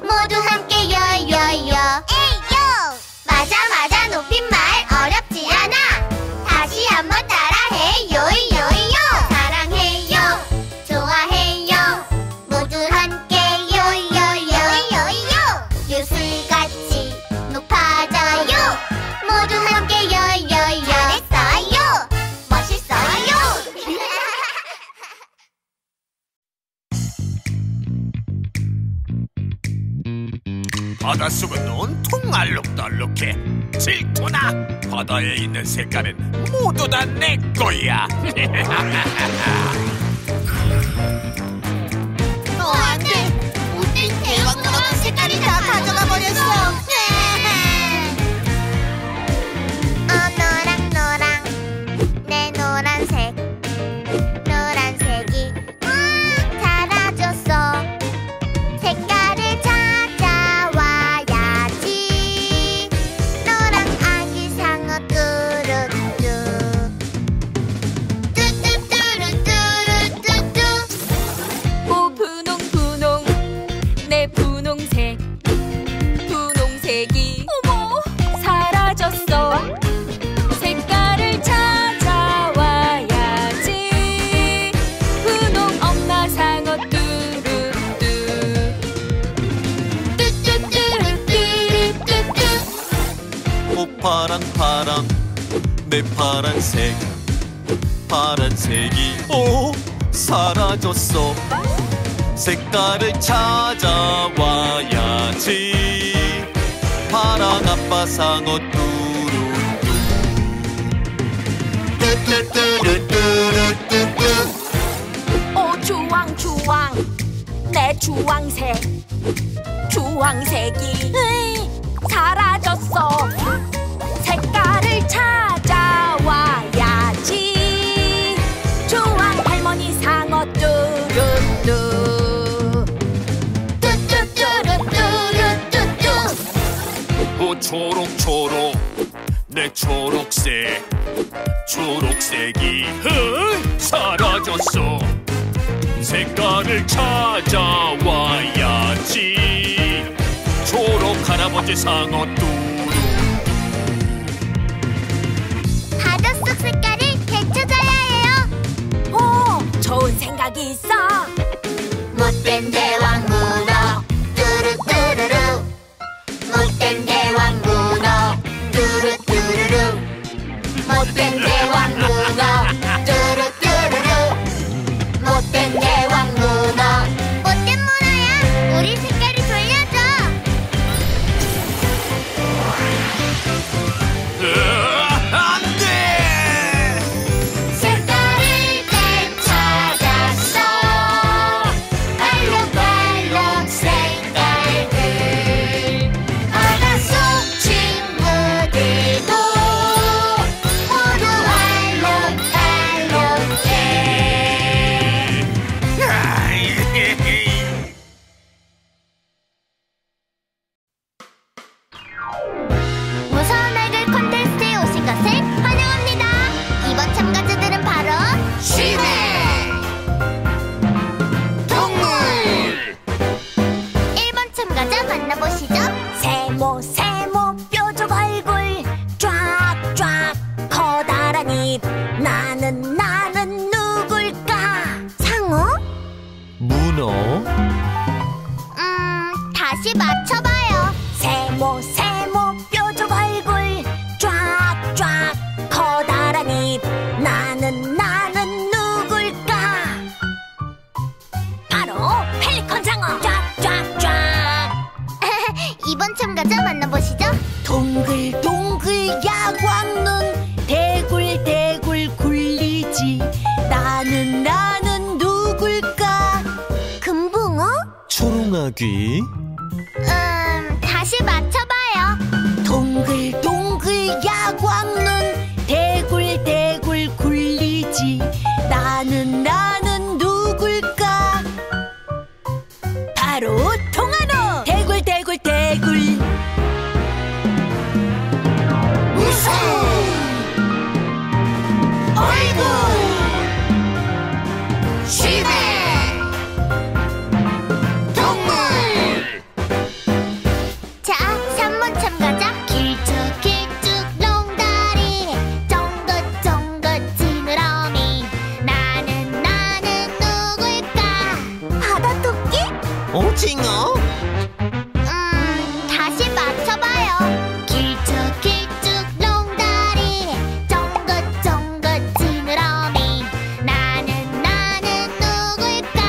모두 함께 요요요. 에이요. 맞아 맞아 높임말 어렵지 않아. 다시 한번 따라해 요요요. 사랑해요 좋아해요 모두 함께 요요요. 요술같이 높아져요. 모두 함께 요요요. 잘했어요 멋있어요. 바닷속은 온통 알록달록해. 질투나. 바다에 있는 색깔은 모두 다 내 거야. 어, 안 돼. 모든 대왕노랑 색깔이 다 가져가 버렸어. 어, 노랑 노랑 내 노란색 노란색이 음, 사라졌어. 파랑 파랑 내 파란색 파란색이 오 사라졌어. 색깔을 찾아와야지. 파랑 아빠 상어 뚜루뚜 뚜뚜뚜루뚜뚜. 오 주황 주황 내 주황색 주황색이 으이, 사라졌어. 색깔을 찾아와야지. 주황 할머니 상어 뚜루뚜 뚜뚜뚜루뚜루뚜뚜. 오 초록 초록 내 초록색 초록색이 으이, 사라졌어. 색깔을 찾아와야지. 초록 할아버지 상어 뚜루뚜. 바닷속 색깔을 되찾아야 해요. 오, 좋은 생각이 있어. 못된 대왕 문어 뚜루뚜루루. 못된 대왕 문어 뚜루뚜루루. 못된 대왕 문어 뚜루뚜루루. 못된 대왕 문어. 못된 문어야, 우리 색깔을 돌려줘. 으아, 안 돼! 색깔을 되찾았어. 알록달록 색깔들. 바닷속 친구들도 모두 알록달록해. 무서운 아이들 콘테스트에 오신 것을 환영합니다. 이번 참가자들은 바로 쉬네 동물. 일 번 참가자 만나보시죠. 세모 세모 뾰족 얼굴 쫙쫙 커다란 입. 나는 나는 누굴까? 상어? 문어 음, 다시 맞춰봐요. 세모 세모 뾰족 얼굴 쫙쫙 커다란 입. 나는 나는 누굴까? 바로 펠리컨 상어 쫙쫙쫙. 이번 참가자 만나보시죠. 동글동글 야광눈 대굴대굴 굴리지. 나는 나는 누굴까? 금붕어? 초롱아귀 음, 다시 맞춰봐요. 동글동글 야광눈 대굴대굴 굴리지. 나는 나는 누굴까? 바로 통안어 대굴대굴대굴. 무서운 얼굴 쉬네 동물. 자, 삼 번 참가자. 길쭉길쭉 농다리 쫑긋쫑긋 지느러미. 나는 나는 누굴까? 바다 토끼? 오징어 음, 다시 맞춰봐요. 길쭉길쭉 농다리 쫑긋쫑긋 지느러미. 나는 나는 누굴까?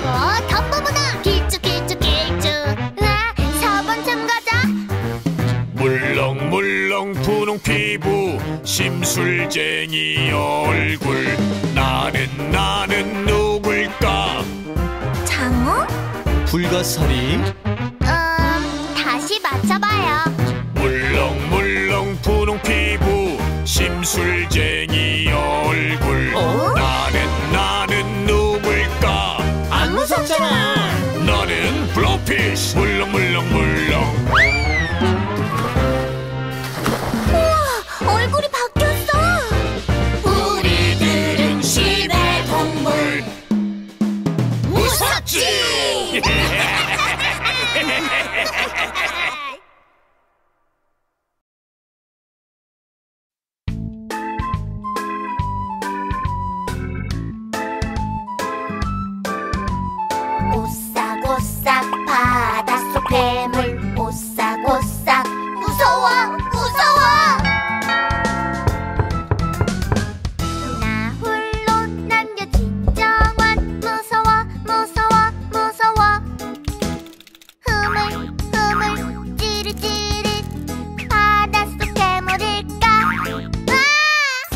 바로 덤보문어 길쭉길쭉길쭉. 와, 사 번 참가자. 물렁물렁 분홍 피부 심술쟁이 얼굴. 나는 나는 누굴까? 장어? 불가사리 음, 다시 맞춰봐요. 물렁물렁 분홍 피부 심술쟁이 얼굴. 어? 나는 나는 누굴까? 안 무섭잖아. 나는 블러피쉬 물렁물렁물렁. 우와, 얼굴이 바뀌었어. 우리들은 신의 동물. 무섭지? 오싹오싹 바닷속 괴물.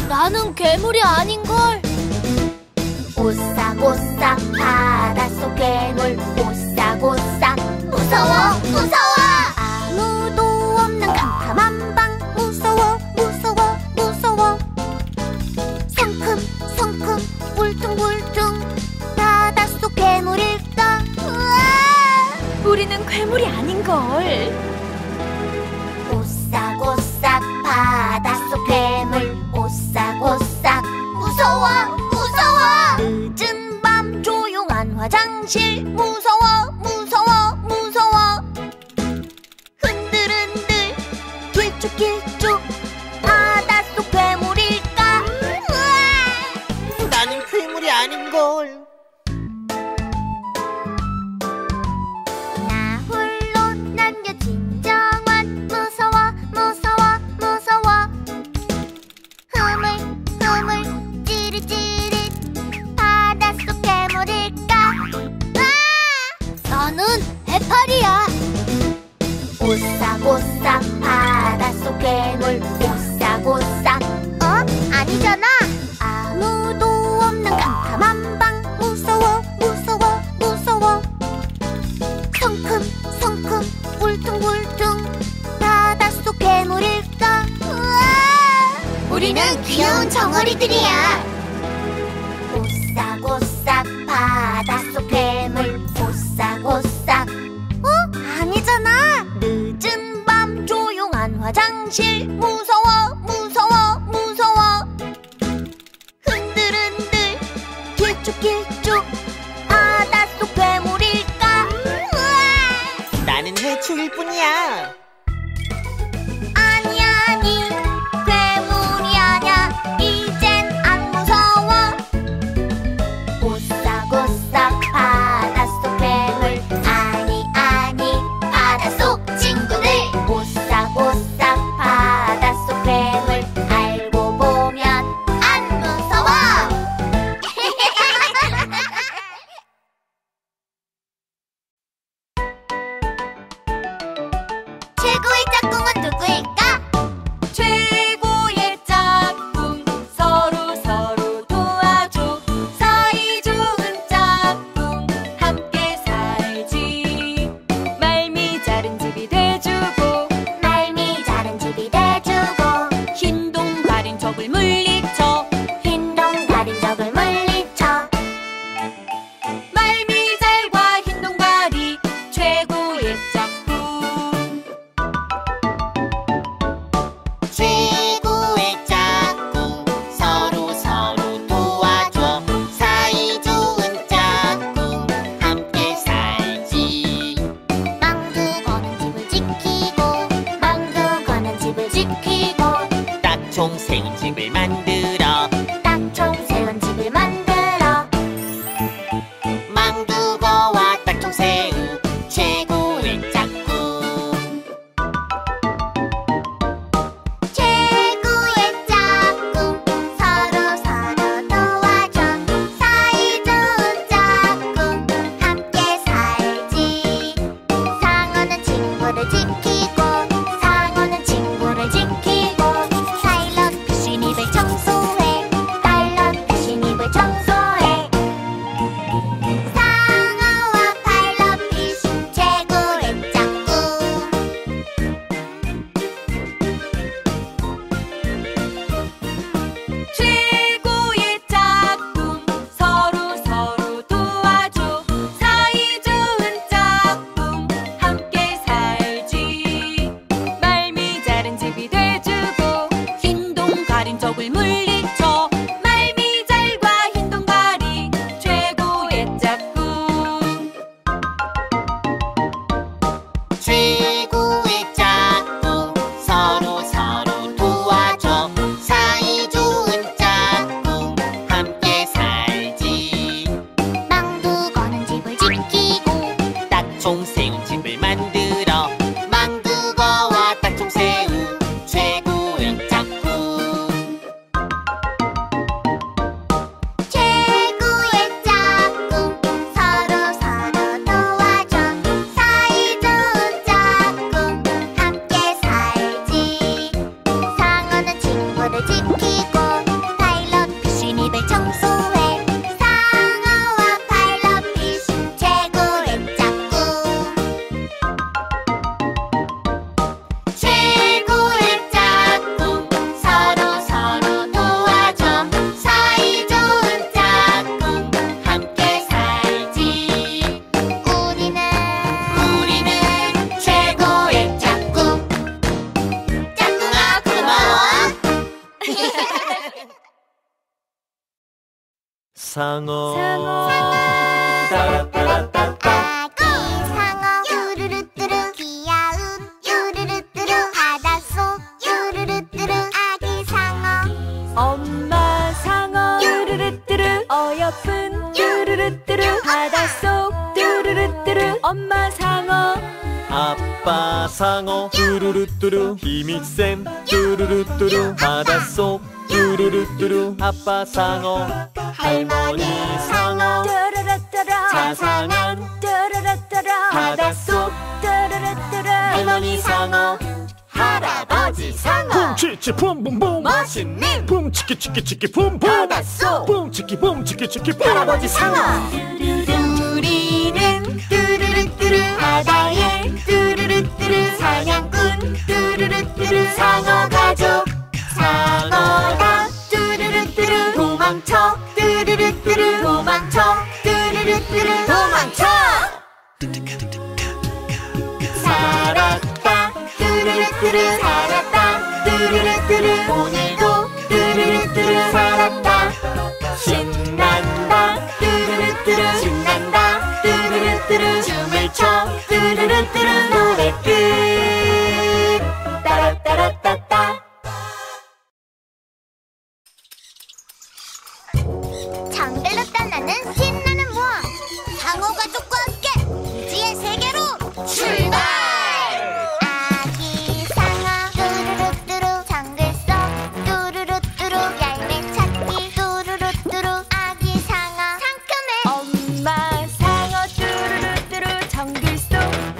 나는 괴물이 아닌걸. 오싹오싹 바닷속 괴물 오싹오싹 무서워 무서워 아무도 없는 캄캄한 방 무서워 무서워 무서워 성큼성큼 울퉁불퉁 바닷속 괴물일까. 우와! 우리는 괴물이 아닌걸. 오싹오싹 바닷속 괴물 오싹오싹 무서워 무서워 늦은 밤 조용한 화장실 무서워 무서워 무서워 흔들흔들 길쭉길쭉 바닷속 괴물일까. 으아! 나는 괴물이 아닌걸. 나 홀로 남겨진 정원 무서워 무서워 무서워 흐물 흐물 찌릿찌릿 바닷속 괴물일까. 으아! 나는 해파리야. 오싹오싹 바닷속 괴물 오싹오싹. 어? 아니잖아. 아무도 없는 캄캄한 방 무서워 무서워 무서워 성큼성큼 울퉁불퉁 바닷속 괴물일까. 우와! 우리는 귀여운 정어리들이야. 오싹오싹 바닷속 괴물 오싹오싹. 어? 아니잖아. 늦은 밤 조용한 화장실 무서워 무서워 무서워 흔들흔들 길쭉길쭉 바닷속 괴물일까. 으아! 나는 해충일 뿐이야. 아니 아니 괴물이 아냐 이젠 안 무서워. 오싹오싹 바닷속 괴물 아니 아니 바닷속 친구들. 오싹오싹 바닷속 괴물 알고 보면 안 무서워. 최고의 짝꿍은 누구일까? 최고의 짝꿍 서로 서로 도와줘 사이좋은 짝꿍 함께 살지 말미 잘은 집이 돼주고 말미 잘은 집이 돼주고 흰동 가린 적을 물리쳐 흰동 가린 적을 물리쳐 말미 잘과 흰동 가리 최고의 짝꿍. 최고의 짝꿍 서로 서로 도와줘 사이좋은 짝꿍 함께 살지 망두거는 집을 지키고 망두거는 집을 지키고 딱총 세운 집을 만들어 딱총 세운 집을 만들어 망두거와 딱총 새우 최고의 짝꿍. 최고의 짝꿍 서로 서로 도와줘 사이좋은 짝꿍 함께 살지 상어는 친구를 지키고 상어는 친구를 지키고 사일럿 귀신 입을 청소해 딸럿 귀신 입을 청소해 상어와 팔럿 귀신 최고의 짝꿍. 최고의 짝꿍 서로 서로 도와줘 사이좋은 짝꿍 함께 살지 말미 잘은 집이 돼주고 흰동 가린 적을 물리쳐 말미 잘과 흰동 가리 최고의 짝꿍. 최고의 짝꿍 서로 서로 도와줘 사이좋은 짝꿍 함께 살지 망두거는 집을 지키고 딱총 세운 집을 만들어 망두거와 딱총 새우 최고의 짝꿍. 상어 상어 따라따라따따 아기상어 유루루뚜루 귀여운 유루루뚜루 바닷속 유루루뚜루 아기상어 엄마 상어 유루루뚜루 어여쁜 유루루뚜루 바닷속 유루루뚜루 엄마 상어 아빠 상어 유루루뚜루 힘이 센 유루루뚜루 바닷속 뚜루루뚜루 아빠 상어 할머니 상어 뚜루루뚜루 자상한 뚜루루뚜루 바닷속 뚜루루뚜루 할머니 상어 할아버지 상어 붐치치 붐붐붐 맛있는 붐치키치키치키 붐붐 바닷속 붐치키 붐치키치키 붐 할아버지 상어 우리는 뚜루루뚜루 바다에 뚜루루뚜루 사냥꾼 뚜루루뚜루 상어 가족 상어가 뚜루루뚜루 도망쳐 뚜루루뚜루 도망쳐 뚜루루뚜루 도망쳐 살았다 뚜루루뚜루 살았다 뚜루루뚜루 오늘도 뚜루루뚜루 살았다 신난다 뚜루루뚜루 신난다 뚜루루뚜루 춤을 춰 뚜루루뚜루 노래 끝 따라따라따따 정글로 떠나는 신나는 모험 상어 가족과 함께 이지의 세계로 출발! 아기 상어 뚜루루뚜루 정글 속 뚜루루뚜루 열매 찾기 뚜루루뚜루 아기 상어 상큼해 엄마 상어 뚜루루뚜루 정글 속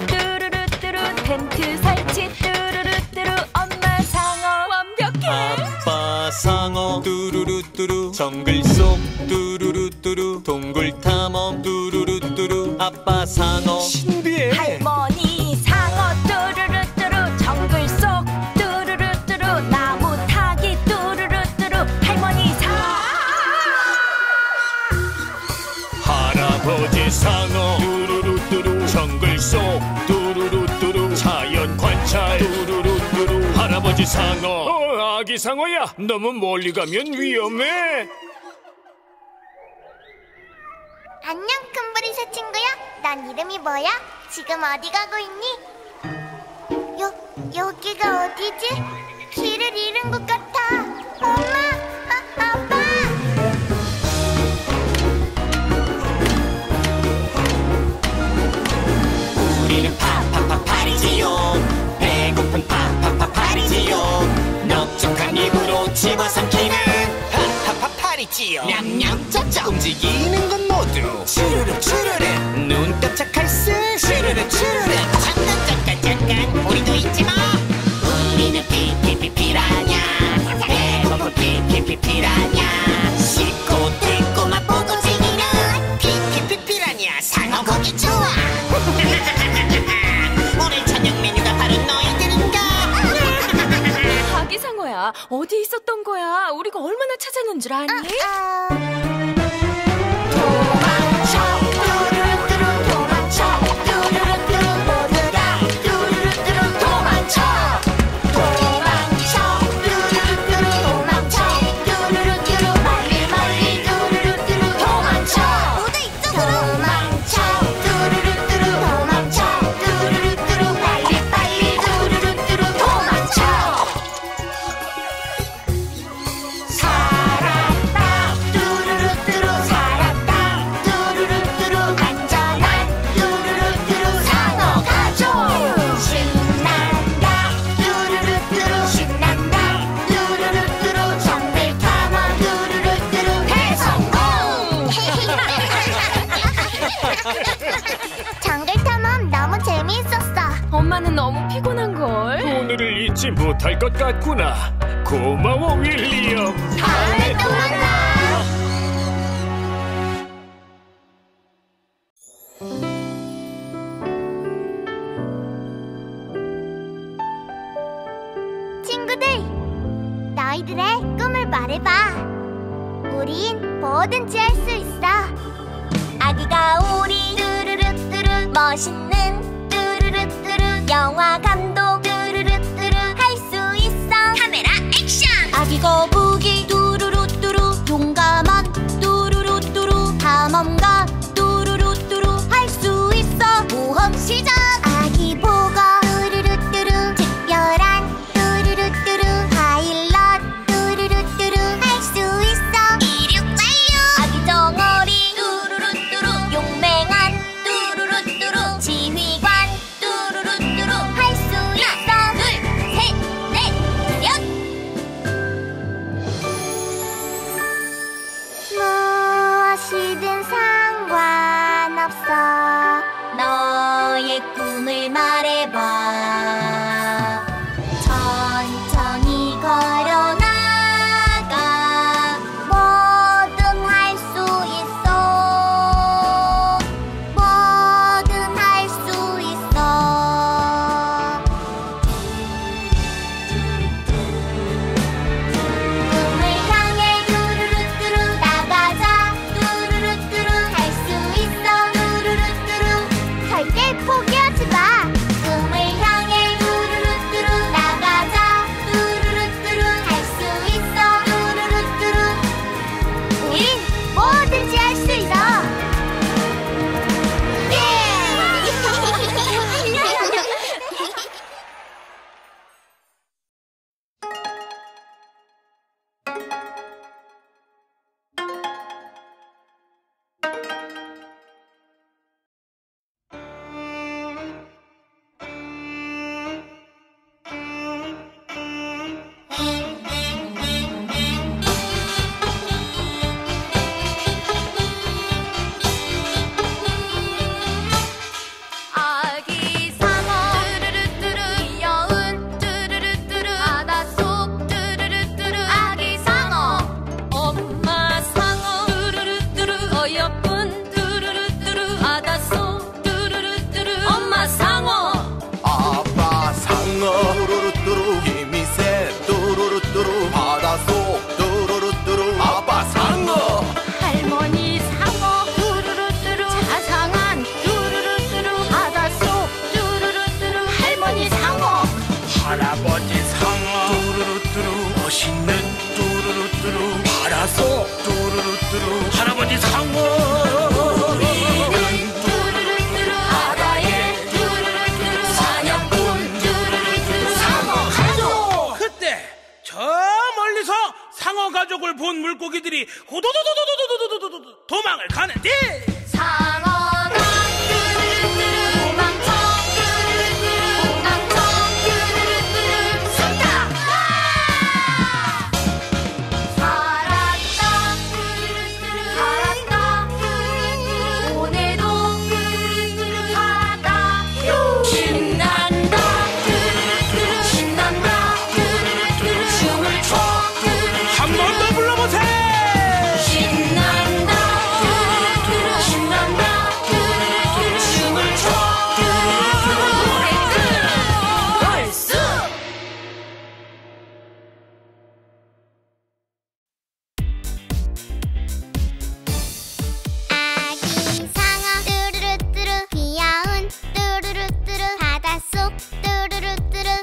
뚜루루뚜루 텐트 설치 뚜루루뚜루 엄마 상어 완벽해 아빠 상어 뚜루루뚜루 정글 속 뚜루루뚜루 동굴 탐험 뚜루루뚜루 아빠 상어 신비해 할머니 상어 뚜루루뚜루 정글 속 뚜루루뚜루 나무 타기 뚜루루뚜루 할머니 상어 할아버지 상어 뚜루루뚜루 정글 속 뚜루루뚜루 자연 관찰 뚜루루뚜루 할아버지 상어 어, 아기 상어야 너무 멀리 가면 위험해 안녕, 큰불이 새 친구야. 넌 이름이 뭐야? 지금 어디 가고 있니? 여, 여기가 어디지? 길을 잃은 것 같아. 엄마, 아, 아빠! 우리는 파파파 파리지요. 배고픈 파파파 파리지요. 넓적한 입으로 집어삼키는 파파파 파리지요. 냠냠 쩝쩝 움직이는 건 모두 슈르륵 슈르륵 눈 깜짝할 수 슈르륵 슈르륵 잠깐 잠깐 잠깐 우리도 잊지마 우리는 피피피 피라냐 배고픈 피피피 피라냐 씻고 뜯고 맛보고 즐기는 피피피 피라냐 상어 고기 좋아 오늘 저녁 메뉴가 바로 너희들인가 아기상어야 어디 있었던 거야 우리가 얼마나 찾았는 줄 아니? 어, 어. 엄마는 너무 피곤한걸 오늘을 잊지 못할 것 같구나 고마워 윌리엄 다음에 또 만나 친구들 너희들의 꿈을 말해봐 우린 뭐든지 할 수 있어 아기가 우리 뚜루루뚜루 멋있는 영화 감독 뚜루루뚜루 할 수 있어 카메라 액션 아기 거북이 뚜루루뚜루 왔어. 뚜루루뚜루 할아버지 상어. 우리는 뚜루루뚜루 바다에 뚜루루뚜루 사냥꾼 뚜루루뚜루 상어 가족. 그때 저 멀리서 상어 가족을 본 물고기들이 호도도도도도도도도도도 도망을 가는데 상어가 뚜루루뚜루 도망쳐 뚜루루뚜루 도망쳐 뚜루루뚜루 산다. 살았다 뚜루루뚜루 살았다 뚜루루뚜루 오늘도 뚜루루뚜루 살았다 뚜루루뚜루 신난다 뚜루루뚜루 신난다 뚜루루뚜루 춤을 춰 뚜루루뚜루 한 번 더 불러보세요. 신난다 뚜루루뚜루 신난다 뚜루루뚜루 춤을 춰 뚜루루뚜루 노래 끝 벌써. 아기상어 뚜루루뚜루 귀여운 뚜루루뚜루 바닷속 뚜루루뚜루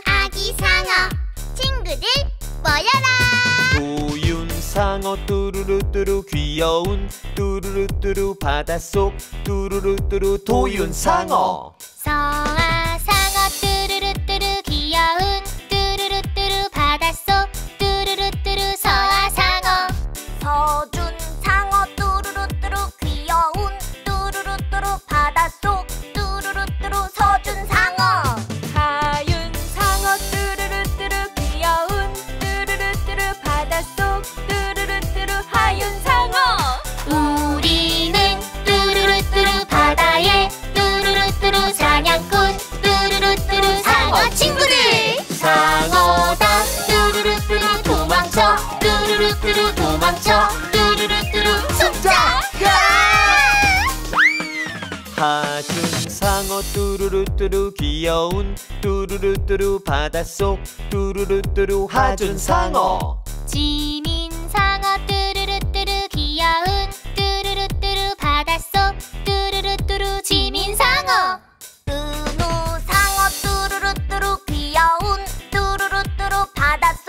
아기상어 친구들 모여라. 우윤상어 뚜루루뚜루 귀여운 뚜루루뚜루 바닷속 뚜루루뚜루 도윤상어. 성아상어 뚜루루뚜루 귀여운 뚜루루뚜루 바닷속 뚜루루뚜루 서아상어. 서준상어 뚜루루뚜루 귀여운 뚜루루뚜루 바닷속 뚜루루뚜루 서준상어. 하윤상어 뚜루루뚜루 귀여운 뚜루루뚜루 바닷속 뚜루루뚜루 하윤상어. 우리는 뚜루루뚜루 바다에 뚜루루뚜루 사냥꾼 뚜루루뚜루 상어 친구들. 상어다 뚜루루뚜루 도망쳐 뚜루루뚜루 도망쳐 뚜루루뚜루 숨자. 하준상어 뚜루루뚜루 귀여운 뚜루루뚜루 바닷속 뚜루루뚜루 하준상어. 지민상어 뚜루루뚜루 귀여운 뚜루루뚜루 바닷속 뚜루루뚜루 지민상어. 은우상어 뚜루루뚜루 귀여운 뚜루루뚜루 바닷속 뚜루루뚜루 은우상어.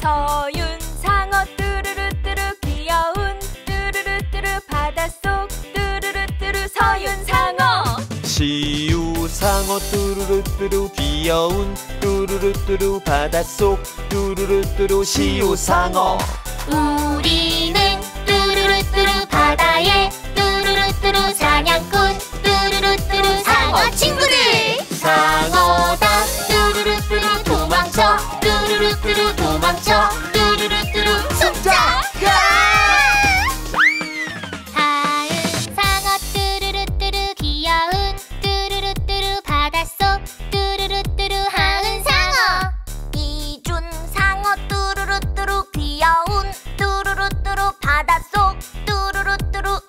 서윤상어 뚜루루뚜루 귀여운 뚜루루뚜루 바닷속 뚜루루뚜루 서윤상어. 시우상어 뚜루루뚜루 귀여운 뚜루루뚜루 바닷속 뚜루루뚜루 시우상어. 우리는 뚜루루뚜루 바다에 뚜루루뚜루 사냥꾼 뚜루루뚜루 상어 친구들. 상어다 뚜루루뚜루 도망쳐 뚜루루뚜루 도망쳐 뚜루루뚜루 숨자. 다은상어 뚜루루뚜루 귀여운 뚜루루뚜루 바닷속 뚜루루뚜루 하은상어. 이준상어 뚜루루뚜루 귀여운 뚜루루뚜루 바닷속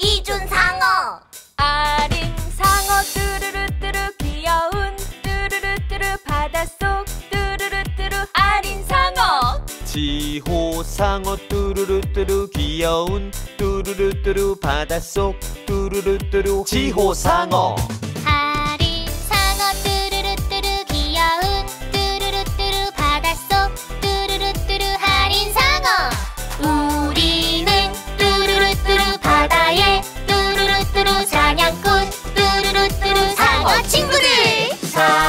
뚜루루뚜루 이준상어. 아린상어 뚜루루뚜루 귀여운 뚜루루뚜루 바닷속 뚜루루뚜루 아린상어. 지호상어 뚜루루뚜루 귀여운 뚜루루뚜루 바닷속 뚜루루뚜루 지호상어. 하린상어 뚜루루뚜루 귀여운 뚜루루뚜루 바닷속 뚜루루뚜루 하린상어. 우리는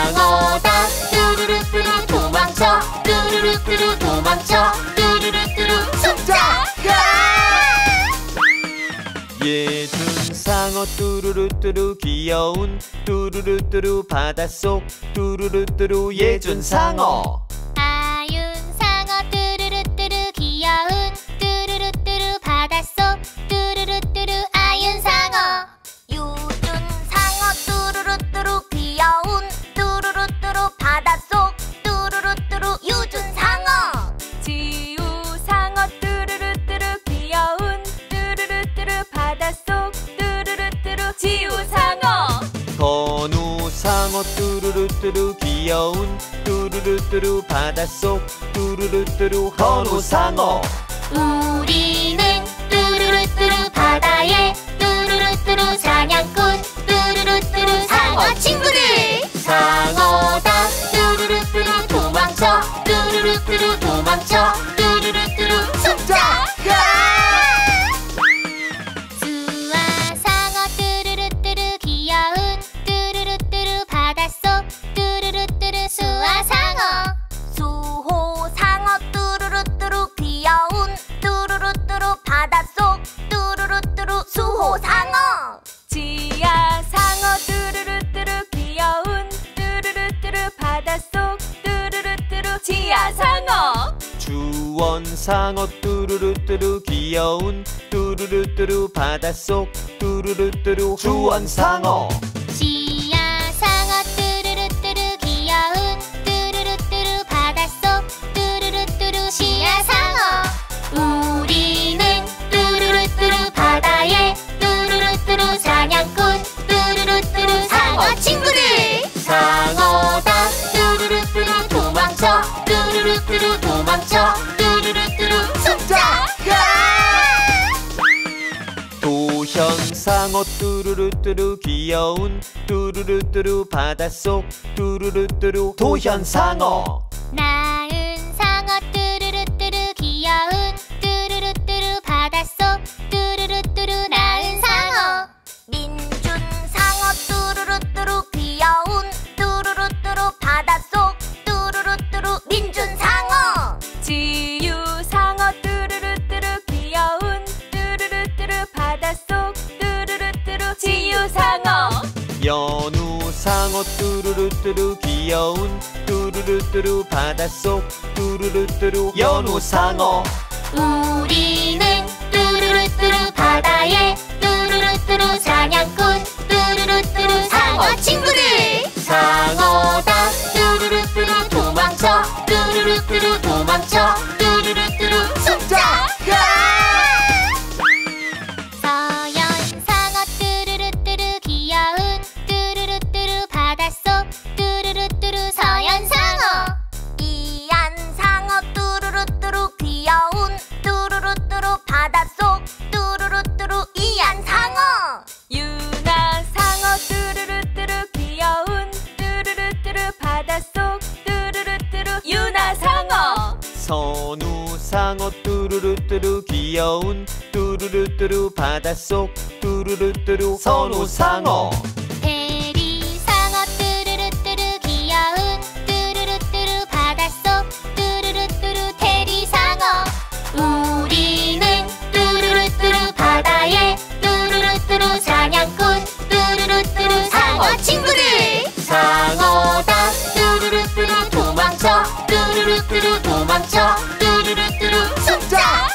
뚜루루뚜루 바다에 뚜루루뚜루 사냥꾼 뚜루루뚜루 상어 친구들. 상어다 뚜루루뚜루 도망쳐 뚜루루뚜루 도망쳐 뚜루루뚜루 숨자. 예준상어 뚜루루뚜루 귀여운 뚜루루뚜루 바닷속 뚜루루뚜루 예준상어. 아윤상어 뚜루루뚜루 귀여운 뚜루루뚜루 바닷속 뚜루루뚜루 아윤상어. 유준상어 뚜루루뚜루 귀여운 뚜루루뚜루 바닷속 뚜루루뚜루 유준상어. 지우상어 뚜루루뚜루 귀여운 뚜루루뚜루 바닷속 뚜루루뚜루 지우상어. 건우상어 뚜루루뚜루 귀여운 뚜루루뚜루 바닷속 뚜루루뚜루 건우상어. 우리는 뚜루루뚜루 바다에 뚜루루뚜루 사냥꾼 뚜루루뚜루 상어 친구들. 상어다 뚜루루뚜루 도망쳐 뚜루루뚜루 도망쳐 뚜루루뚜루 원상어 뚜루루뚜루 귀여운 뚜루루뚜루 바닷속 뚜루루뚜루 주원상어 씨앗상어 뚜루루뚜루 귀여운 뚜루루뚜루 바닷속 뚜루루뚜루 씨앗상어 우리는 뚜루루뚜루 바다에 뚜루루뚜루 사냥꾼 뚜루루뚜루 상어 친구들 상어다 뚜루루뚜루 도망쳐 뚜루루뚜루 도망쳐 뚜루루뚜루 숨자 도현상어 뚜루루뚜루 귀여운 뚜루루뚜루 바닷속 뚜루루뚜루 도현상어 나은상어 뚜루루뚜루 귀여운 뚜루루뚜루 바닷속 뚜루루뚜루 나은상어 민준상어 뚜루루뚜루 귀여운 뚜루루뚜루 바닷속 뚜루루뚜루 민준상어 지유상어 뚜루루뚜루 귀여운 뚜루루뚜루 바닷속 뚜루루뚜루 지유상어 연우상어 뚜루루뚜루 귀여운 뚜루루뚜루 바닷속 뚜루루뚜루 연우상어 우리는 뚜루루뚜루 바다에 뚜루루뚜루 사냥꾼 뚜루루뚜루 상어 친구들 상어다 뚜루루뚜루 도망쳐 뚜루루뚜루 도망쳐 뚜루루뚜루 숨자 서연상어 뚜루루뚜루 귀여운 뚜루루뚜루 바닷속 뚜루루뚜루 서연상어 이안상어 뚜루루뚜루 귀여운 뚜루루뚜루 바닷속 뚜루루뚜루 이안상어 유나상어 뚜루루뚜루 귀여운 뚜루루뚜루 바닷속 뚜루루뚜루 유나상어 선우상어 뚜루루뚜루 귀여운 뚜루루뚜루 바닷속 뚜루루뚜루 선우상어 베리상어 뚜루루뚜루 귀여운 뚜루루뚜루 바닷속 뚜루루뚜루 테리상어 우리는 뚜루루뚜루 바다에 뚜루루뚜루 사냥꾼 뚜루루뚜루 상어 친구들 상어다 뚜루루뚜루 도망쳐 뚜루루뚜루 도망쳐 뚜루루뚜루 숨자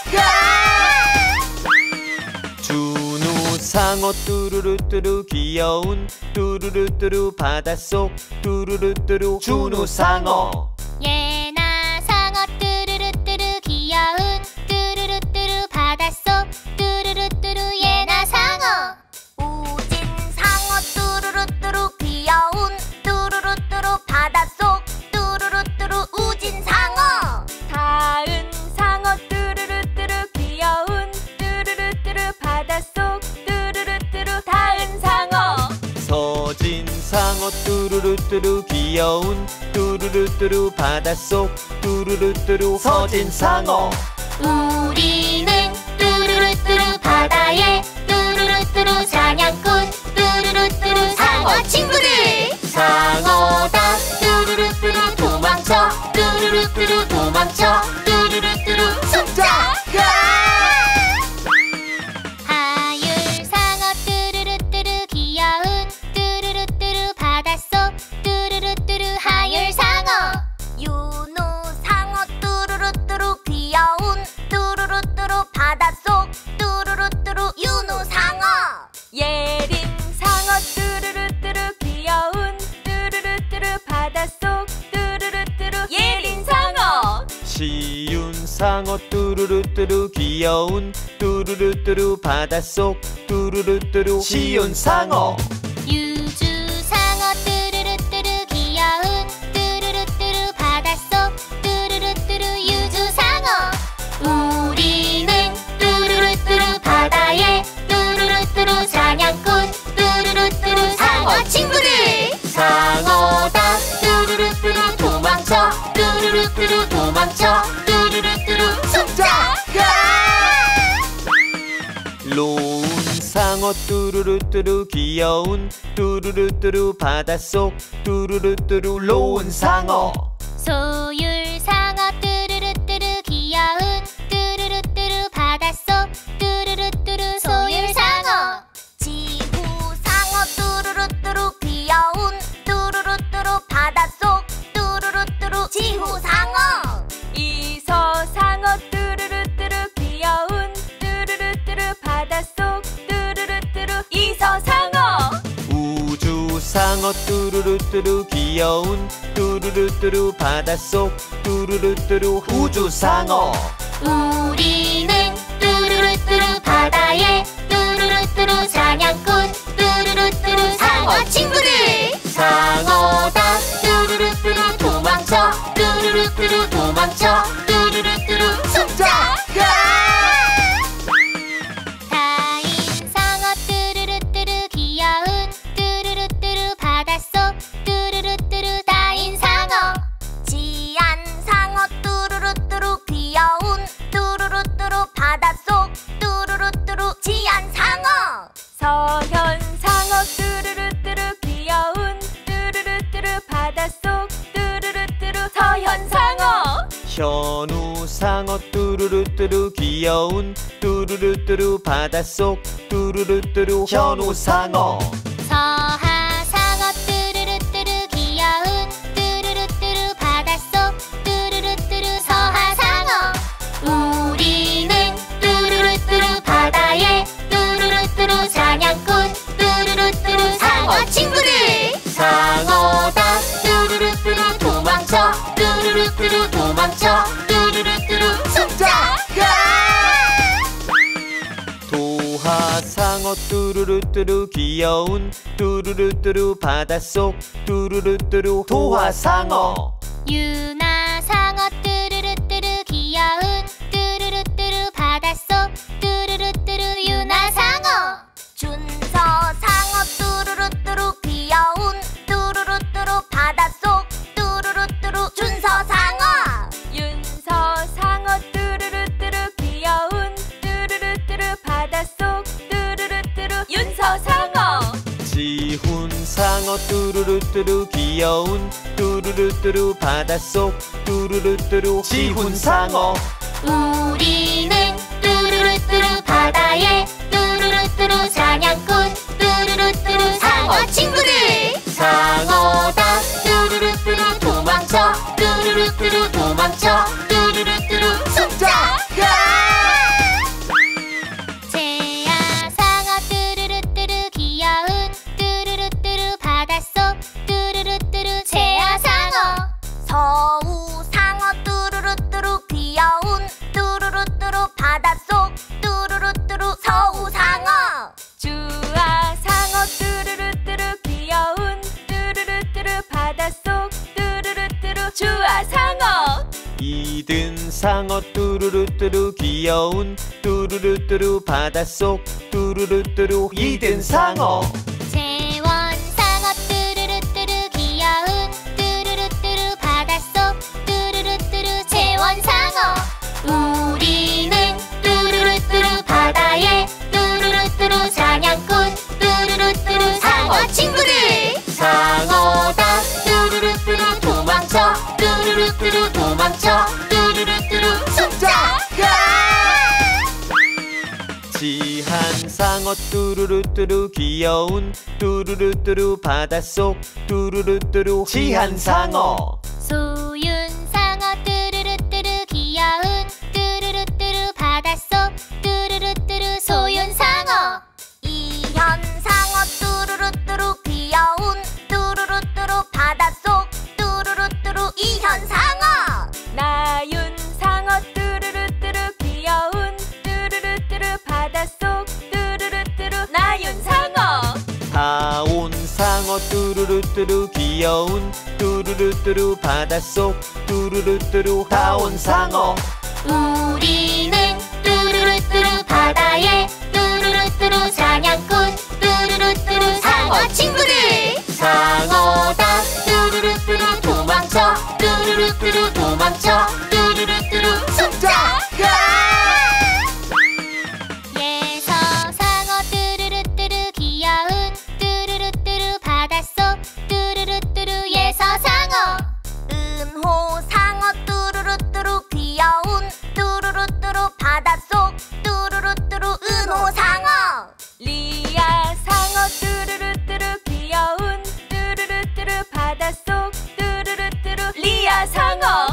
준우상어 뚜루루뚜루 귀여운 뚜루루뚜루 바닷속 뚜루루뚜루 준우상어 예나상어 뚜루루뚜루 귀여운 뚜루루뚜루 바닷속 뚜루루뚜루 예나상어 우진상어 뚜루루뚜루 귀여운 뚜루루뚜루 바닷속 뚜루루뚜루 우진상어 다은상어 뚜루루뚜루 귀여운 뚜루루뚜루 바닷속 뚜루루뚜루 다은상어 서진상어 뚜루루뚜루 귀여운 뚜루루뚜루 바닷속 뚜루루뚜루 서진상어 우리는 뚜루루뚜루 바다에 뚜루루뚜루 사냥꾼 뚜루루뚜루 상어 친구들 상어다 뚜루루뚜루 도망쳐 뚜루루뚜루 도망쳐 뚜루루뚜루 숨자 하율상어 뚜루루뚜루 귀여운 뚜루루뚜루 바닷속 뚜루루뚜루 하율상어 윤우상어 뚜루루뚜루 귀여운 뚜루루뚜루 바닷속 뚜루루뚜루 윤우상어 예림상어 뚜루루뚜루 귀여운 뚜루루뚜루 바닷속 뚜루루뚜루 예림상어 시윤상어 뚜루루뚜루 귀여운 뚜루루뚜루 바닷속 뚜루루뚜루 시윤상어 유주상어 뚜루루뚜루 귀여운 뚜루루뚜루 바닷속 뚜루루뚜루 유주상어 우리는 뚜루루뚜루 바다에 뚜루루뚜루 사냥꾼 뚜루루뚜루 상어 친구들 상어다 뚜루루뚜루 도망쳐 뚜루루뚜루 도망쳐 뚜루루뚜루 숨자 로운상어 뚜루루뚜루 귀여운 뚜루루뚜루 바닷속 뚜루루뚜루 로운상어 소율상어 뚜루루뚜루 귀여운 뚜루루뚜루 바닷속 뚜루루뚜루 소율상어 지구상어 뚜루루뚜루 귀여운 뚜루루뚜루 바닷속 뚜루루뚜루 지구상어 이서상어 뚜루루뚜루 귀여운 뚜루루뚜루 바닷속 뚜루루뚜루 우주상어. 우리는 뚜루루뚜루 바다에 뚜루루뚜루 사냥꾼 뚜루루뚜루 상어 친구들. 상어다 뚜루루뚜루 도망쳐 뚜루루뚜루 도망쳐 뚜루루뚜루 숨자. 다인상어 뚜루루뚜루 귀여운 뚜루루뚜루 바닷속 뚜루루뚜루 다인상어. 지안상어 뚜루루뚜루 귀여운 뚜루루뚜루 바닷속 뚜루루뚜루 지안상어. 서현상어 뚜루루뚜루 귀여운 뚜루루뚜루 바닷속 뚜루루뚜루 서현상어. 현우상어 뚜루루뚜루 귀여운 뚜루루뚜루 바닷속 뚜루루뚜루 현우상어. 서하상어 뚜루루뚜루 귀여운 뚜루루뚜루 바닷속 뚜루루뚜루 서하상어. 우리는 뚜루루뚜루 바다에 뚜루루뚜루 사냥꾼 뚜루루뚜루 상어 친구들. 상어다 뚜루루뚜루 도망쳐 뚜루루뚜루 도망쳐 뚜루루뚜루 숨자. 도하상어 뚜루루뚜루 귀여운 뚜루루뚜루 바닷속 뚜루루뚜루 도하상어. 유나상어 뚜루루뚜루 귀여운 뚜루루뚜루 바닷속 뚜루루뚜루 유나상어. 준서상어 뚜루루뚜루 귀여운 뚜루루뚜루 바닷속 뚜루루뚜루 준서상어. 윤서상어 뚜루루뚜루 귀여운 뚜루루뚜루 바닷속 뚜루루뚜루 윤서상어. 지훈상어 뚜루루뚜루 귀여운 뚜루루뚜루 바닷속 뚜루루뚜루 지훈상어. 우리는 뚜루루뚜루 바다에 뚜루루뚜루 사냥꾼 뚜루루뚜루 상어 친구들. 상어다 뚜루루뚜루 도망쳐 뚜루루뚜루 도망쳐 뚜루루뚜루 숨자. 재야상어 뚜루루뚜루 귀여운 뚜루루뚜루 바닷속 뚜루루뚜루 재야상어. 서우상어 뚜루루뚜루 귀여운 뚜루루뚜루 바닷속 뚜루루뚜루 서우상어. 주아상어 뚜루루뚜루 귀여운 뚜루루뚜루 바닷속 뚜루루뚜루 주아상어. 이든상어 뚜루루뚜루 귀여운 뚜루루뚜루 바닷속 뚜루루뚜루 이든상어. 재원상어 뚜루루뚜루 귀여운 뚜루루뚜루 바닷속 뚜루루뚜루 재원상어. 우리는 뚜루루뚜루 바다에 뚜루루뚜루 사냥꾼 뚜루루뚜루 상어 친구들. 상어다 뚜루루뚜루 도망쳐 뚜루루뚜루 도망쳐 뚜루루뚜루 숨자. 지한상어 뚜루루뚜루 귀여운 뚜루루뚜루 바닷속 뚜루루뚜루 지한상어. 소윤상어 뚜루루뚜루 귀여운 뚜루루뚜루 바닷속 뚜루루뚜루 소윤상어. 이현상어 뚜루루뚜루 귀여운 뚜루루뚜루 바닷속 뚜루루뚜루 이현상어. 나윤상어 뚜루루뚜루 귀여운 뚜루루뚜루 바닷속 뚜루루뚜루 나윤상어. 다온상어 뚜루루뚜루 귀여운 뚜루루뚜루 바닷속 뚜루루뚜루 다온상어. 우리는 뚜루루뚜루 바다에 뚜루루뚜루 사냥꾼 뚜루루뚜루 상어 친구들. 상어다 뚜루루뚜루 도망쳐 뚜루루뚜루 도망쳐 뚜루루뚜루 숨자. 예서상어 뚜루루뚜루 귀여운 뚜루루뚜루 바닷속 뚜루루뚜루 예서상어. 은호상어 뚜루루뚜루 귀여운 뚜루루뚜루 바닷속 뚜루루뚜루 은호상어. 리아상어 뚜루루뚜루 귀여운 뚜루루뚜루 바닷속 뚜루루뚜루 리아상어.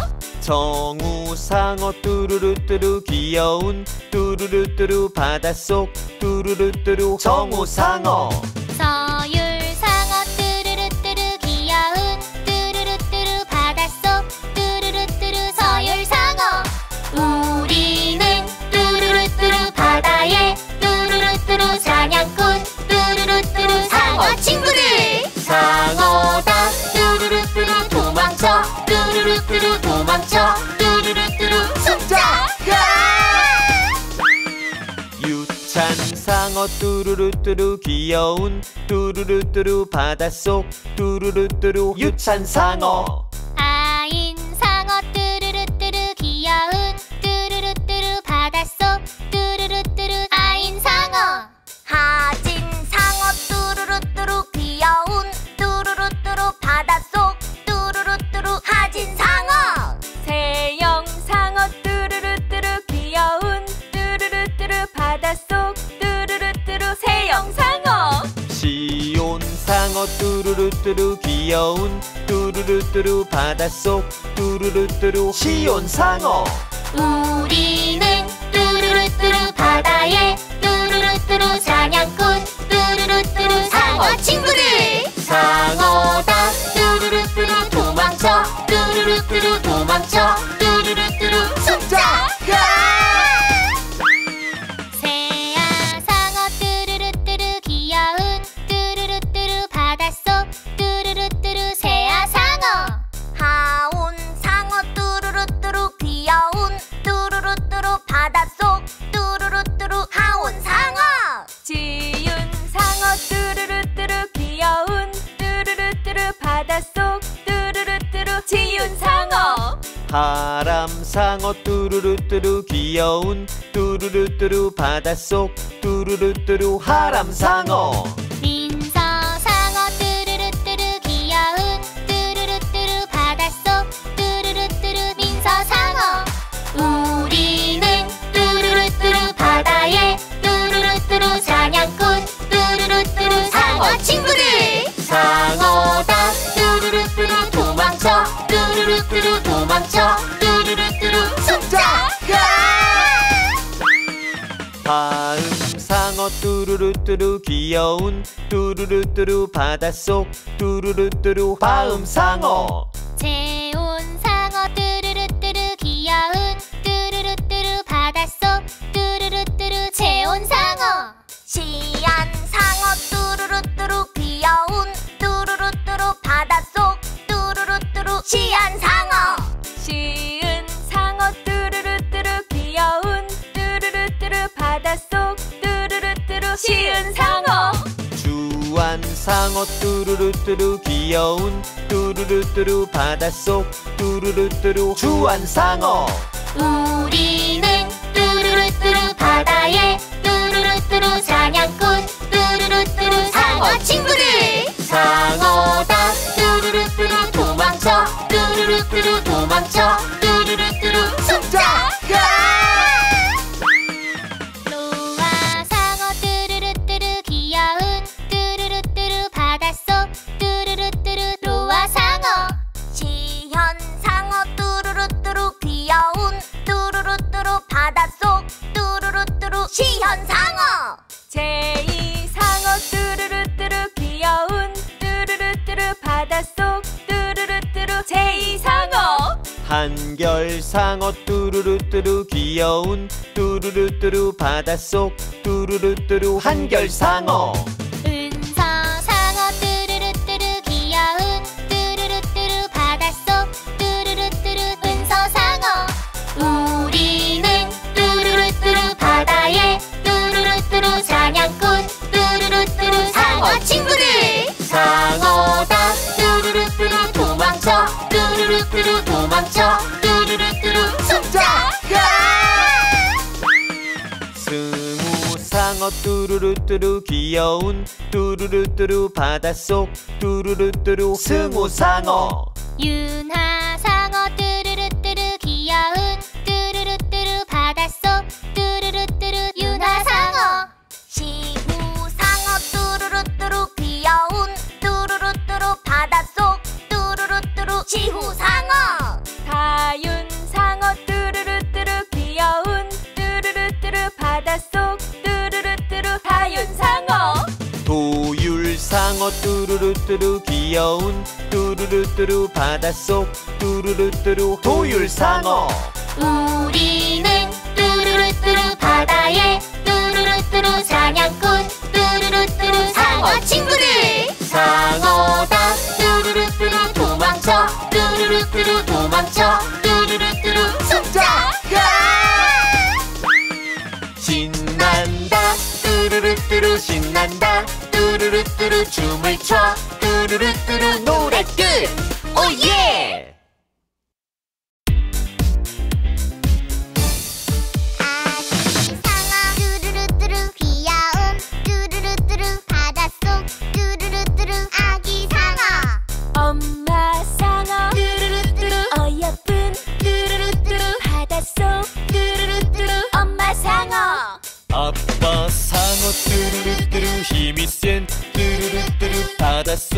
정우상어 뚜루루뚜루 귀여운 뚜루루뚜루 바닷속 뚜루루뚜루 정우상어. 서율상어 뚜루루뚜루 귀여운 도망쳐. 뚜루루뚜루 숨자. 유찬 상어 뚜루루뚜루 귀여운 뚜루루뚜루 바닷속 뚜루루뚜루 유찬 상어. 아인 상어 뚜루루뚜루 귀여운 뚜루루뚜루 바닷속 뚜루루뚜루 아인 상어. 하진 상어 뚜루루뚜루 귀여운 뚜루루뚜루 바닷속 뚜루루뚜루 하진 상어. 세영 상어 뚜루루뚜루 귀여운 뚜루루뚜루 바닷속 뚜루루뚜루 세영 상어. 시온 상어 뚜루루뚜루 귀여운 뚜루루뚜루 바닷속 뚜루루뚜루 시온 상어. 우리는 뚜루루뚜루 바다에 뚜루루뚜루 사냥꾼 뚜루루뚜루 상어 친구들. 상어다 뚜루루뚜루 도망쳐. 뚜루루뚜루 도망쳐. 뚜루루뚜루 숨자. 새야 상어 뚜루루뚜루 귀여운 뚜루루뚜루 바닷속 뚜루루뚜루 새야 상어. 하온 상어 뚜루루뚜루 귀여운 뚜루루뚜루 바닷속 뚜루루뚜루 하온 상어. 지윤 상어 뚜루루뚜루 귀여운 뚜루루뚜루 바닷속 뚜루루뚜루 지윤 상어. 바람 상어 뚜루루뚜루 귀여운 뚜루루뚜루 바닷속 뚜루루뚜루 하람 상어. 민서 상어 뚜루루뚜루 귀여운 뚜루루뚜루 바닷속 뚜루루뚜루 민서 상어. 우리는 뚜루루뚜루 바다에 뚜루루뚜루 사냥꾼 뚜루루뚜루 상어 친구들. 상어다 뚜루루뚜루 도망쳐. 뚜루루뚜루 도망쳐. 뚜루루뚜루 숨자. 다음 상어 뚜루루뚜루 귀여운 뚜루루뚜루 바닷속 뚜루루뚜루 바음 상어. 재온 상어 뚜루루뚜루 귀여운 뚜루루뚜루 바닷속 뚜루루뚜루 재온 상어. 시안 상어 뚜루루뚜루 귀여운 뚜루루뚜루 바닷속 뚜루루뚜루 시안 상어. 시은 상어 뚜루루뚜루 귀여운 뚜루루뚜루 바닷속 뚜루루뚜루 시은 상어. 주안 상어 뚜루루뚜루 귀여운 뚜루루뚜루 바닷속 뚜루루뚜루 주안 상어. 우리는 뚜루루뚜루 바다에 뚜루루뚜루 사냥꾼 뚜루루뚜루 상어 친구들. 상어다 뚜루루뚜루 도망쳐. 뚜루루뚜루 도망쳐. 뚜루루뚜루 숨자. 로아 상어 뚜루루뚜루 귀여운 뚜루루뚜루 바닷속 뚜루루뚜루 로아 상어. 지현 상어 뚜루루뚜루 귀여운 뚜루루뚜루 바닷속 뚜루루뚜루 시현 상어. 제이 상어 뚜루루뚜루 귀여운 뚜루루뚜루 바닷속 뚜루루뚜루 제이 상어. 한결 상어 뚜루루뚜루 귀여운 뚜루루뚜루 바닷속 뚜루루뚜루 한결 상어. 은서 상어 뚜루루뚜루 귀여운 뚜루루뚜루 바닷속 뚜루루뚜루 은서 상어. 우리는 뚜루루뚜루 바다에 뚜루루뚜루 사냥꾼 뚜루루뚜루 상어 친구들. 상어다 뚜루루뚜루 도망쳐. 뚜루루뚜루 도망쳐. 뚜루루뚜루 숨자. 승우 상어 뚜루루뚜루 귀여운 뚜루루뚜루 바닷속 뚜루루뚜루 승우 상어. 윤하 상어 뚜루루뚜루 귀여운 뚜루루뚜루 바닷속 뚜루루뚜루 윤하 상어. 시우 상어 뚜루루뚜루 귀여운 뚜루루뚜루 바닷속 뚜루루뚜루 시우 상어. 다윤 상어 뚜루루뚜루 귀여운 뚜루루뚜루 바닷속 뚜루루뚜루 다윤 상어. 도율 상어 뚜루루뚜루 귀여운 뚜루루뚜루 바닷속 뚜루루뚜루 도율 상어. 우리는 뚜루루뚜루 바다에 뚜루루뚜루 사냥꾼 뚜루루뚜루 상어 친구들. 상어다 뚜루루뚜루 도망쳐. 뚜루루뚜루 도망쳐. 뚜루루뚜루 뚜루루 신난다. 뚜루루 뚜루 춤을 춰. 뚜루루 뚜루 노래 끝. 오예! 아기상어 뚜루루 뚜루 귀여움. 뚜루루 뚜루 바닷속. 뚜루루 뚜루 아기상어. 엄마 상어 뚜루루 뚜루 어여쁜. 뚜루루 뚜루 바닷속. 뚜루루 뚜루 엄마 상어. 아빠 상어 뚜루루뚜루 힘이 센. 뚜루루뚜루 바닷속.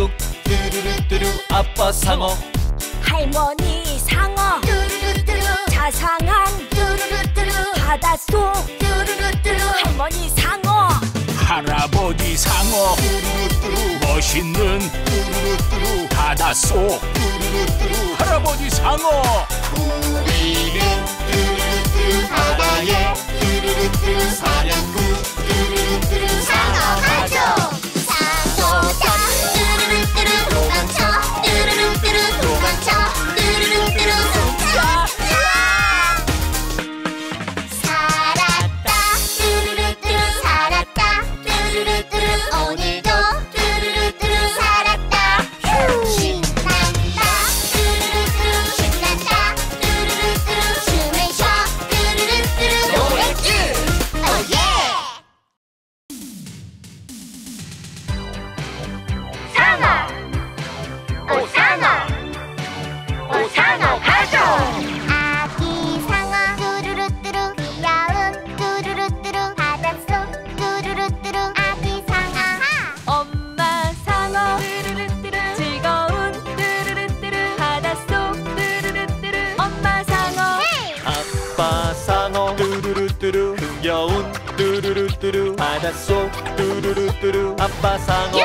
뚜루루뚜루 아빠 상어. 할머니 상어 뚜루루뚜루 자상한. 뚜루루뚜루 바닷속. 뚜루루뚜루 할머니 상어. 할아버지 상어 뚜루루뚜루 멋있는. 뚜루루뚜루 바닷속. 뚜루루뚜루 할아버지 상어. 우리는 뚜루루뚜루 바다에 뚜루루뚜루 사냥구. 뚜루루뚜루 상어 가족. 상어다 뚜루루뚜루 도망쳐. 뚜루루뚜루 도망쳐. 뚜루루뚜루 훔쳐. 살았다 뚜루루뚜루 살았다. 뚜루루뚜루 오늘도 뚜루루뚜루 살았다. 신난다 뚜루루뚜루 신난다. 뚜루루뚜루 춤을 춰. 뚜루루뚜루 노래 끝. 오예! 상어 오상어 오상어 가족. 아기상어 뚜루루뚜루 귀여움. 뚜루루뚜루 바닷속. 뚜루루뚜루 아기상어. 엄마 상어 뚜루루뚜루 즐거운. 뚜루루뚜루 바닷속. 뚜루루뚜루 엄마 상어. 아빠 상어 뚜루루뚜루 흥겨운. 뚜루루뚜루 바닷속. 뚜루루뚜루 아빠 상어. 할머니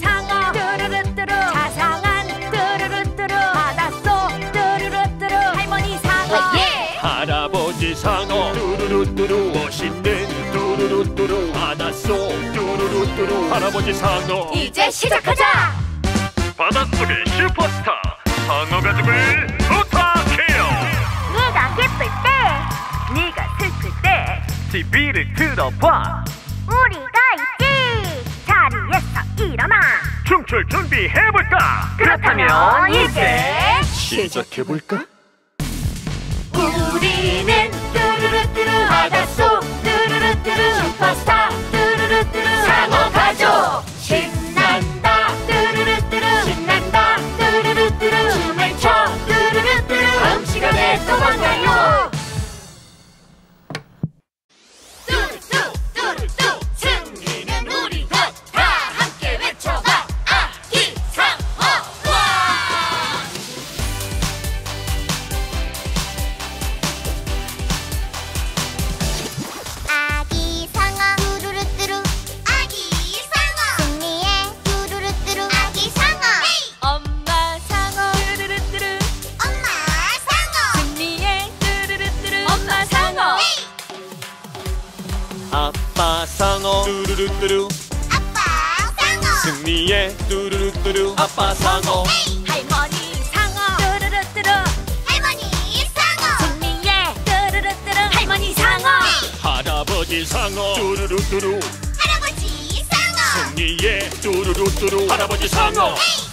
상어 뚜루루뚜루 자상한. 뚜루루뚜루 바닷속. 뚜루루뚜루 할머니 상어. 할아버지 상어 뚜루루뚜루 멋있는. 뚜루루뚜루 바닷속. 뚜루루뚜루 할아버지 상어. 이제 시작하자. 바닷속의 슈퍼스타 상어 가족을 부탁해요. 네가 기쁠 때 네가 슬플 때 티비를 틀어봐. 우리가 있지. 자리에서 일어나 춤출 준비해볼까. 그렇다면 이제 시작해볼까? 우리는 뚜루루뚜루 바닷속. 뚜루루뚜루 슈퍼스타. 뚜루루뚜루 상어 가족. 신난다 뚜루루뚜루 신난다. 뚜루루뚜루 춤을 춰. 뚜루루뚜루 다음 시간에 또 만나요. 뚜루뚜루뚜루 승리는 우리 것. 다 함께 외쳐봐. 아기상어 와. 아기상어 뚜루루뚜루 아기상어 승리해. 뚜루루뚜루 아기상어. 엄마 상어 뚜루루뚜루 엄마 상어 승리해. 뚜루루뚜루 엄마 상어. 아빠 상어 뚜루루뚜루 아빠 상어 승리해. 뚜루루뚜루 아빠 상어. 헤이! 할머니 상어 뚜루루뚜루 할머니 상어 승리해. 뚜루루뚜루 할머니 상어. 헤이! 할아버지 상어 뚜루루뚜루 할아버지 상어 승리해. 뚜루루뚜루 할아버지 상어. 헤이!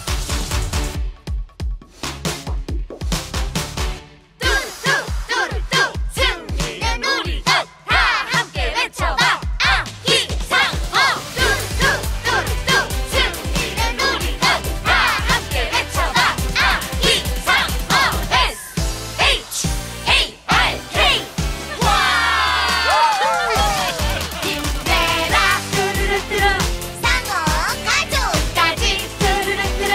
뚜루뚜루뚜루 승리는 우리 것. 다 함께 외쳐봐. 아기상어 뚜루뚜루뚜루 승리는 우리 것. 다 함께 외쳐봐. 아기상어 에스 에이치 에이 알 케이 와. 힘내라 뚜루루뚜루 상어 가족까지. 뚜루루뚜루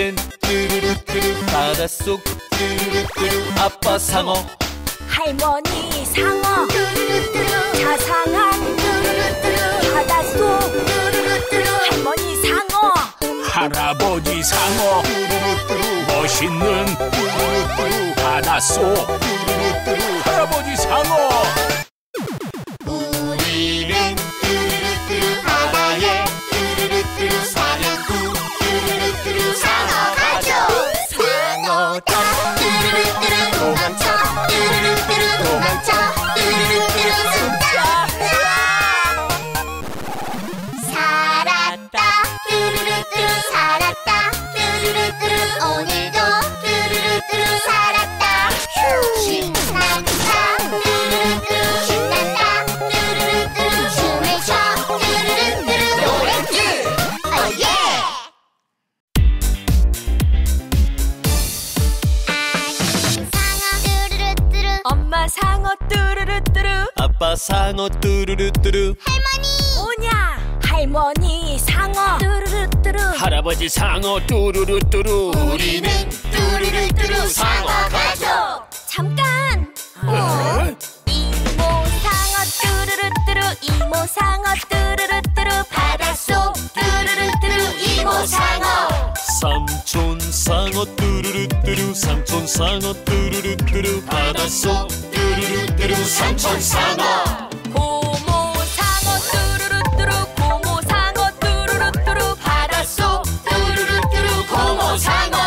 이젠 뚜루루뚜루 바닷속 뚜루루뚜루 아빠 상어 할머니 상어 뚜루루뚜루 자상한 뚜루루뚜루 바닷속 뚜루루뚜루 할머니 상어 할아버지 상어 뚜루루뚜루 멋있는 뚜루루뚜루 바닷속 뚜루루뚜루 할아버지 상어 우리는 뚜루루뚜루 바다에 뚜루루뚜루 사냥꾼 뚜루루뚜루 상어 가족 상어 가 뚜루루뚜루 도망쳐 뚜루루뚜루 도망쳐 뚜루루뚜루 숨다 살았다 뚜루루뚜루 살았다 뚜루루뚜루 오늘도 뚜루루뚜루 살았다 신난다 뚜루루뚜루 신난다 뚜루루뚜루 춤을 춰 뚜루루뚜루 노래들 오예 엄마 상어 뚜루루뚜루 아빠 상어 뚜루루뚜루 할머니 오냐 할머니 상어 뚜루루뚜루 할아버지 상어 뚜루루뚜루 우리는 뚜루루뚜루 상어 가족 잠깐 어? 이모 상어 뚜루루뚜루 이모 상어 뚜루루뚜루 바닷속 뚜루루뚜루 이모 상어 삼촌 상어 뚜루루뚜루 삼촌 상어 뚜루루뚜루 바닷속 뚜루루뚜루 삼촌 상어 고모 상어 뚜루루뚜루 고모 상어 뚜루루뚜루 바닷속 뚜루루뚜루 고모 상어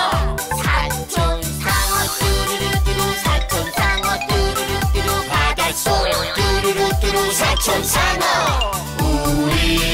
사촌 상어 뚜루루뚜루 사촌 상어 뚜루루뚜루 바닷속 뚜루루뚜루 사촌 상어 우리는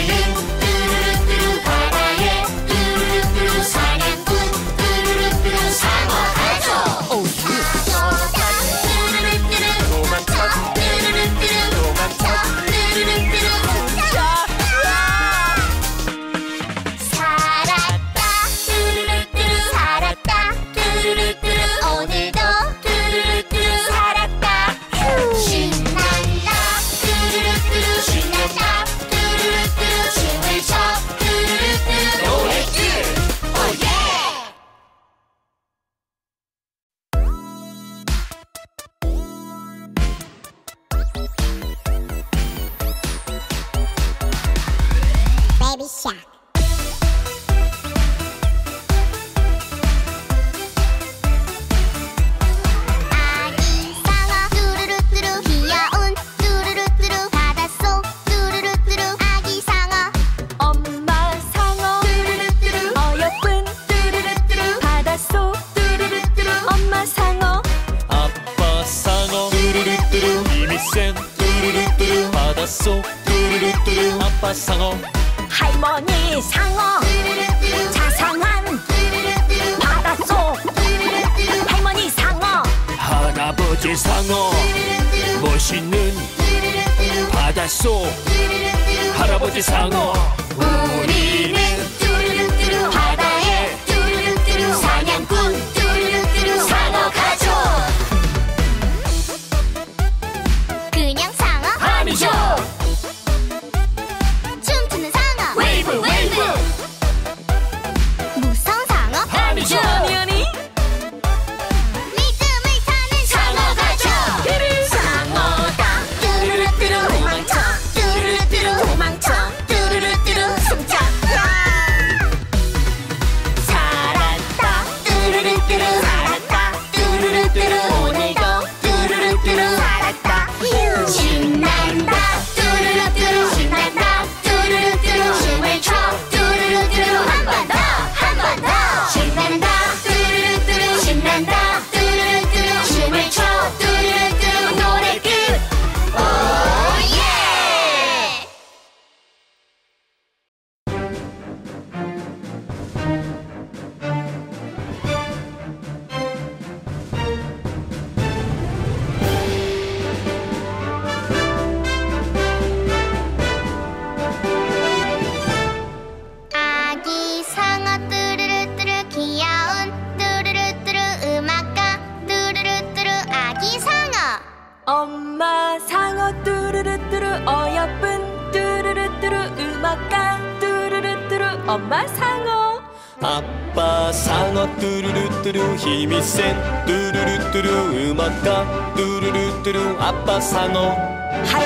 엄마 상어 아빠 상어 뚜루루뚜루 힘이 센 뚜루루뚜루 음악가 뚜루루뚜루 아빠 상어.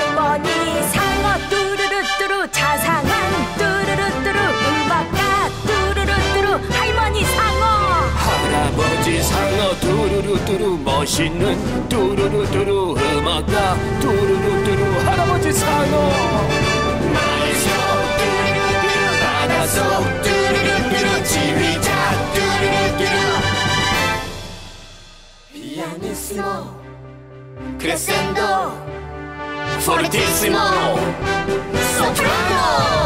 할머니 상어 뚜루루뚜루 자상한 뚜루루뚜루 음악가 뚜루루뚜루 할머니 상어. 할아버지 상어 뚜루루뚜루 멋있는 뚜루루뚜루 음악가 뚜루루뚜루 할아버지 상어. 나의 속 뚜루루뚜루 바다 속 뚜루루뚜루 지휘자 뚜루루뚜루 피아니스모 크레센도 포르티시모 소프라노.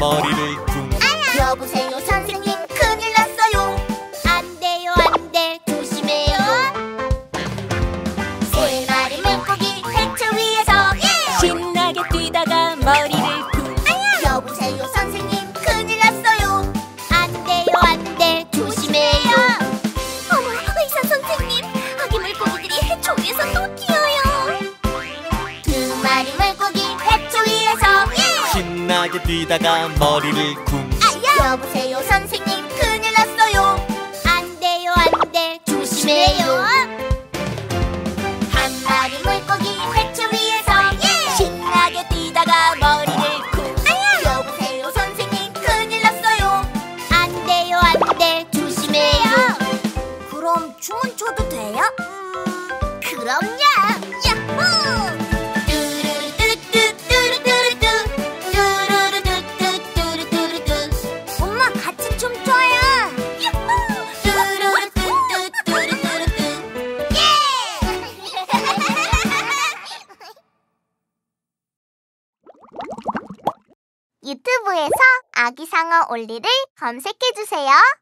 머리를 쿵. 여보세요. 신나게 뛰다가 머리를 쿵. 아야! 여보세요 선생님, 큰일 났어요. 안 돼요, 안 돼, 조심해요. 한 마리 물고기 해초 위에서 예! 신나게 뛰다가 머리를 쿵. 아야! 여보세요 선생님, 큰일 났어요. 안 돼요, 안 돼, 조심해요. 그럼 춤은 춰도 돼요? 음, 그럼요. 유튜브에서 아기상어 올리를 검색해주세요.